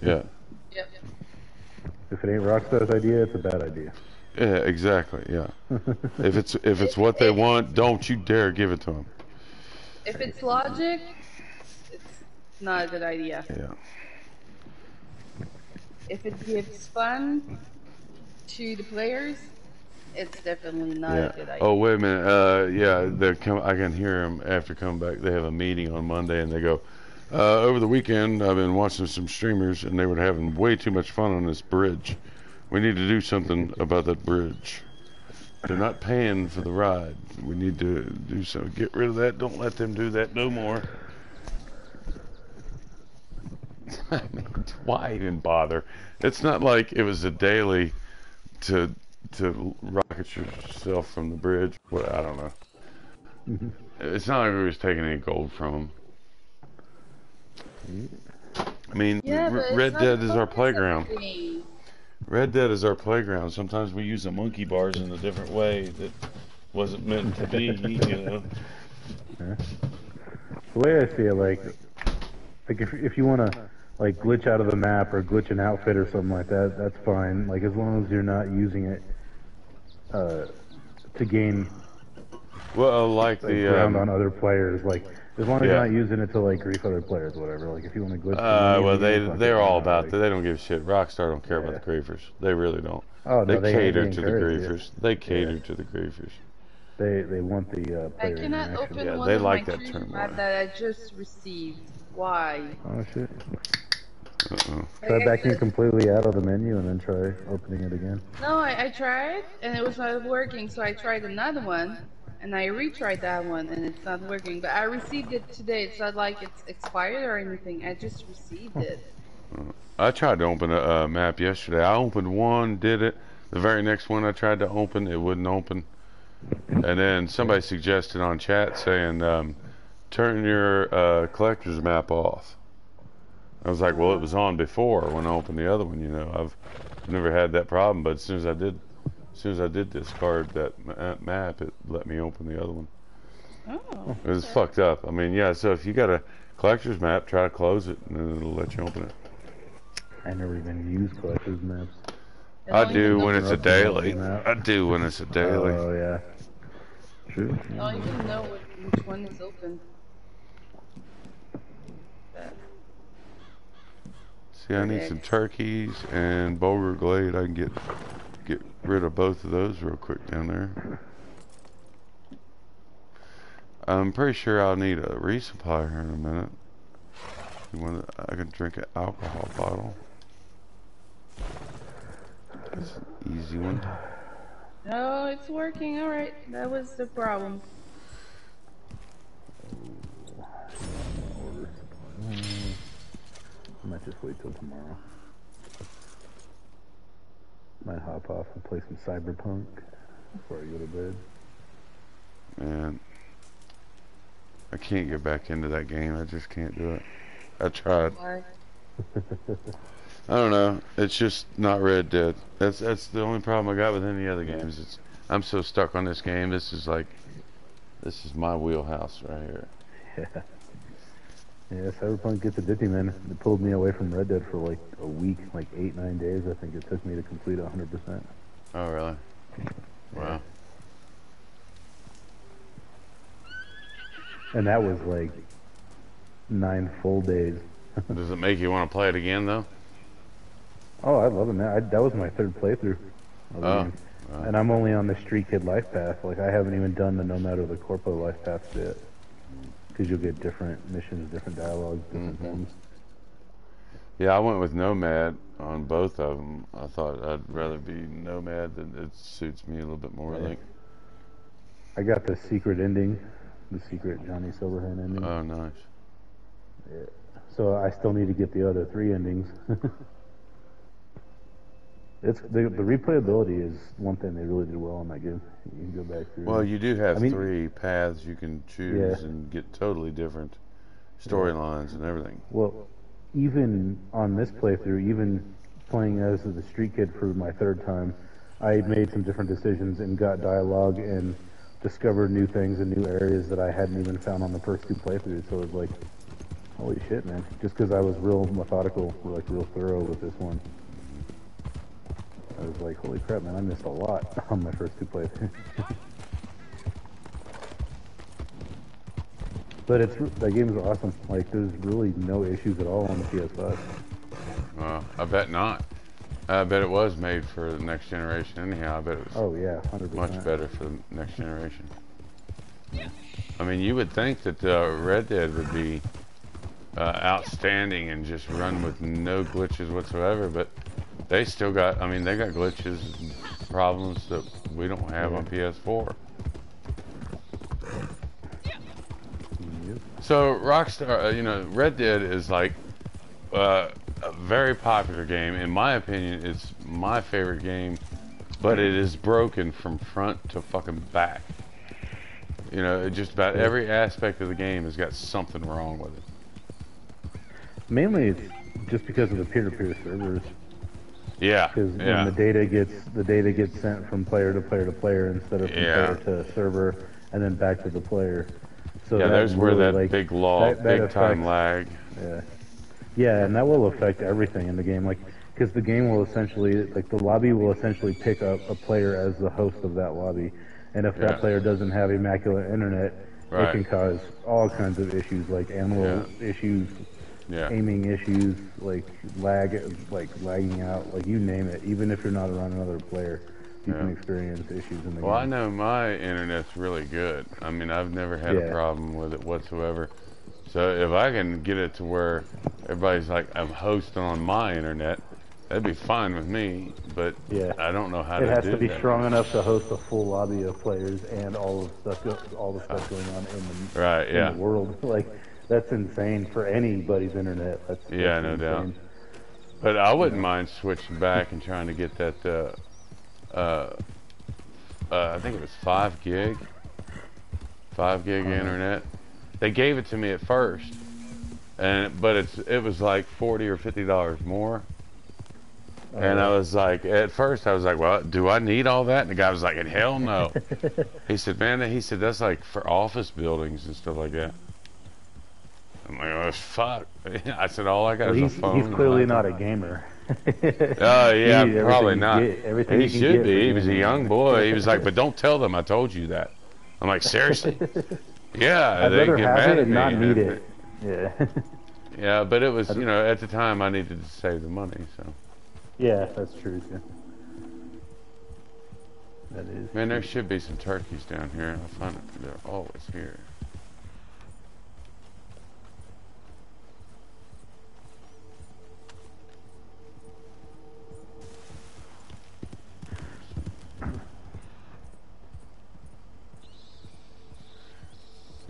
Yeah. Yep. If it ain't Rockstar's idea, it's a bad idea. Yeah, exactly. Yeah. if it's what they want, don't you dare give it to them. If it's logic, it's not a good idea. Yeah. If it gives fun to the players, it's definitely not a good idea. Oh wait a minute. Yeah, I can hear them after coming back. They have a meeting on Monday, and they go, over the weekend I've been watching some streamers, and they were having way too much fun on this bridge. We need to do something about that bridge. They're not paying for the ride. We need to do something. Get rid of that. Don't let them do that no more. I mean, why even bother? It's not like it was a daily to rocket yourself from the bridge. Well, I don't know. It's not like we was taking any gold from them. I mean, yeah, Red Dead is our playground. Red Dead is our playground. Sometimes we use the monkey bars in a different way that wasn't meant to be, you know. The way I see it, like if you want to like glitch out of the map or glitch an outfit or something like that, that's fine. Like as long as you're not using it to gain. Well, like the ground on other players, like as long as you're not using it to like grief other players, whatever. Like if you want to glitch. Well, they're all about that. They don't give a shit. Rockstar don't care about the griefers. They really don't. Oh, no, they cater to the griefers. They cater to the griefers. They want the player interaction. I cannot open one they of like my that term that I just received. Why? Oh shit. Try backing completely out of the menu and then try opening it again. No, I tried and it was not working, so I tried another one. And I retried that one, and it's not working. But I received it today. It's not like it's expired or anything. I just received it. I tried to open a map yesterday. I opened one, did it. The very next one I tried to open, it wouldn't open. And then somebody suggested on chat saying, turn your collector's map off. I was like, well, it was on before when I opened the other one, you know. I've never had that problem, but as soon as I did... As soon as I did discard that map, it let me open the other one. Oh. It was fucked up. I mean, yeah, so if you got a collector's map, try to close it, and then it'll let you open it. I never even use collector's maps. I do when it's a daily. I do when it's a daily. Oh, yeah. True. I don't even know which one is open. See, I need some turkeys and Bulgur Glade. I can get rid of both of those real quick down there. I'm pretty sure I'll need a resupply here in a minute. I can drink an alcohol bottle. That's an easy one. No, it's working. Alright, that was the problem. I might just wait till tomorrow. Might hop off and play some Cyberpunk before I go to bed. Man, I can't get back into that game. I just can't do it. I tried. Why? I don't know. It's just not Red Dead. That's the only problem I got with any other games. I'm so stuck on this game. This is my wheelhouse right here. Yeah. Yeah, Cyberpunk gets addicting, man. It pulled me away from Red Dead for like a week, like 8-9 days. I think it took me to complete 100%. Oh, really? Wow. And that was like 9 full days. Does it make you want to play it again, though? Oh, I love it, man. That was my 3rd playthrough. Oh. And I'm only on the Street Kid life path. Like, I haven't even done the Nomad or the Corpo life path yet. Because you'll get different missions, different dialogues, different things. Yeah, I went with Nomad on both of them. I thought I'd rather be Nomad. It suits me a little bit more, I think. I got the secret ending, the secret Johnny Silverhand ending. Oh, nice. Yeah. So I still need to get the other 3 endings. It's the replayability is one thing they really did well on that game. You can go back through. Well, you do have 3 paths you can choose and get totally different storylines and everything. Well, even on this playthrough, even playing as the Street Kid for my 3rd time, I made some different decisions and got dialogue and discovered new things and new areas that I hadn't even found on the first 2 playthroughs. So it was like, holy shit, man! Just because I was real methodical, like real thorough with this one. I was like, holy crap, man, I missed a lot on my first 2 playthroughs. But that game is awesome. Like, there's really no issues at all on the PS5. Well, I bet not. I bet it was made for the next generation anyhow. I bet it was 100%. Much better for the next generation. I mean, you would think that Red Dead would be outstanding and just run with no glitches whatsoever, but... They still got, I mean, they got glitches and problems that we don't have on PS4. So, Rockstar, you know, Red Dead is like a very popular game. In my opinion, it's my favorite game, but it is broken from front to fucking back. You know, just about every aspect of the game has got something wrong with it. Mainly it's just because of the peer-to-peer servers. Yeah. Because when the data gets sent from player to player to player instead of from player to server and then back to the player. So yeah, there's really where that like, big time lag. Yeah. Yeah, and that will affect everything in the game. Like, because the game will essentially, like, the lobby will essentially pick up a player as the host of that lobby. And if that player doesn't have immaculate internet, it can cause all kinds of issues, like animal issues, aiming issues, like lagging out, like you name it. Even if you're not around another player, you can experience issues in the game. Well, I know my internet's really good. I mean, I've never had a problem with it whatsoever. So if I can get it to where everybody's like, I'm hosting on my internet, that'd be fine with me, but I don't know how to do that. It has to be strong enough to host a full lobby of players and all the stuff going on in the world. Like, that's insane for anybody's internet. That's, no doubt. But I wouldn't mind switching back and trying to get that, I think it was 5 gig internet. They gave it to me at first, but it was like $40 or $50 more. And I was like, at first, I was like, well, do I need all that? And the guy was like, hell no. He said, man, that's like for office buildings and stuff like that. I'm like, oh, fuck. I said, all I got is a phone. He's clearly not a gamer. Oh, yeah, probably not. He should be. He was a young boy. He was like, but don't tell them I told you that. I'm like, seriously? Yeah, they get mad at me. I'd rather have it and not need it. Yeah. Yeah, but it was, you know, at the time, I needed to save the money, so. Yeah, that's true too. That is. Man, there should be some turkeys down here. I find they're always here.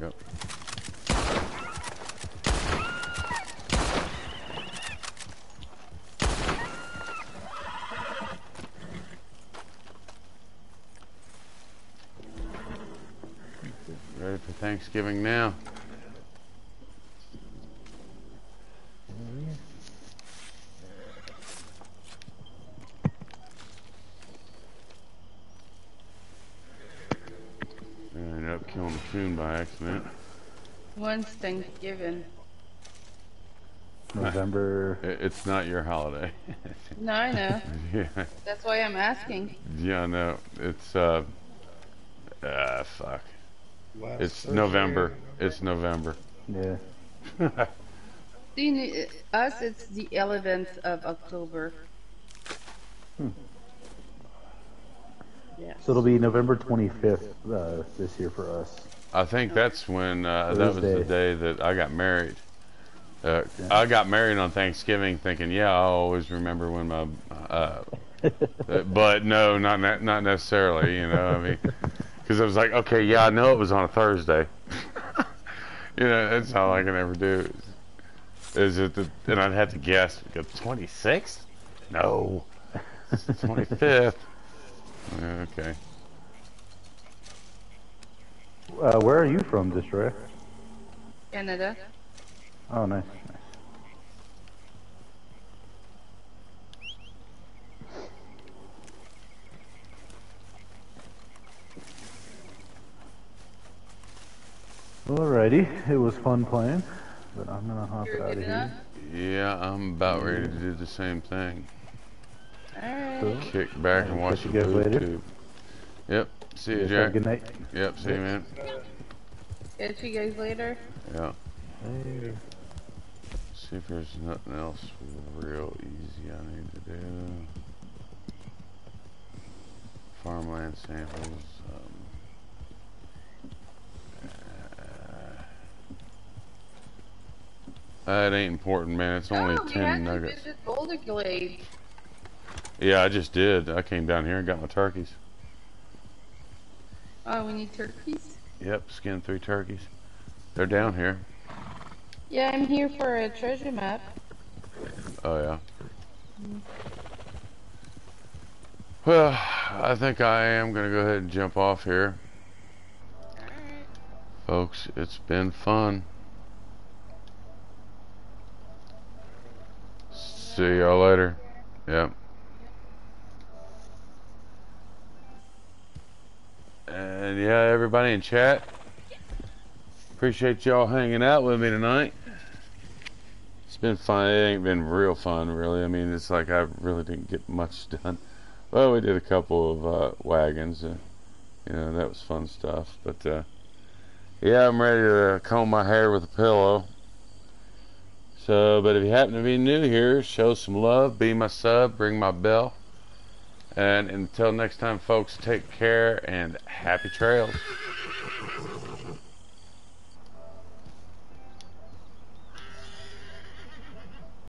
Yep. Ready for Thanksgiving now. I ended up killing the coon by accident. When's Thanksgiving? November. It's not your holiday. No, I know. Yeah. That's why I'm asking. Yeah, no, it's fuck. It's November. It's November. Yeah. See, us, it's the 11th of October. Hmm. Yeah. So it'll be November 25th this year for us. I think that's when, that was the day that I got married. I got married on Thanksgiving thinking, I always remember when my, but no, not necessarily, you know, I mean. Because I was like, okay, I know it was on a Thursday. You know, that's all I can ever do. Is it? And I'd have to guess. 26th? No. 25th. Okay. Where are you from, Destroyer? Canada. Oh, nice. Alrighty, it was fun playing, but I'm gonna hop out of here. Yeah, I'm about ready to do the same thing. Alright. So, kick back and watch the YouTube. Yep, see you, Jack. Good night. Yep, see you, man. Catch you guys later. Yeah. Later. See if there's nothing else real easy I need to do. Farmland samples. It ain't important, man. It's only 10 nuggets. Visit Boulder Glade. Yeah, I just did. I came down here and got my turkeys. Oh, we need turkeys? Yep, skinned 3 turkeys. They're down here. Yeah, I'm here for a treasure map. Oh, yeah. Well, I think I am going to go ahead and jump off here. All right. Folks, it's been fun. See y'all later. Yep. And yeah, everybody in chat, appreciate y'all hanging out with me tonight. It's been fun. It ain't been real fun, really. I mean, it's like I really didn't get much done. Well, we did a couple of wagons. You know, that was fun stuff. But yeah, I'm ready to comb my hair with a pillow. So, but if you happen to be new here, show some love, be my sub, ring my bell. And until next time, folks, take care and happy trails.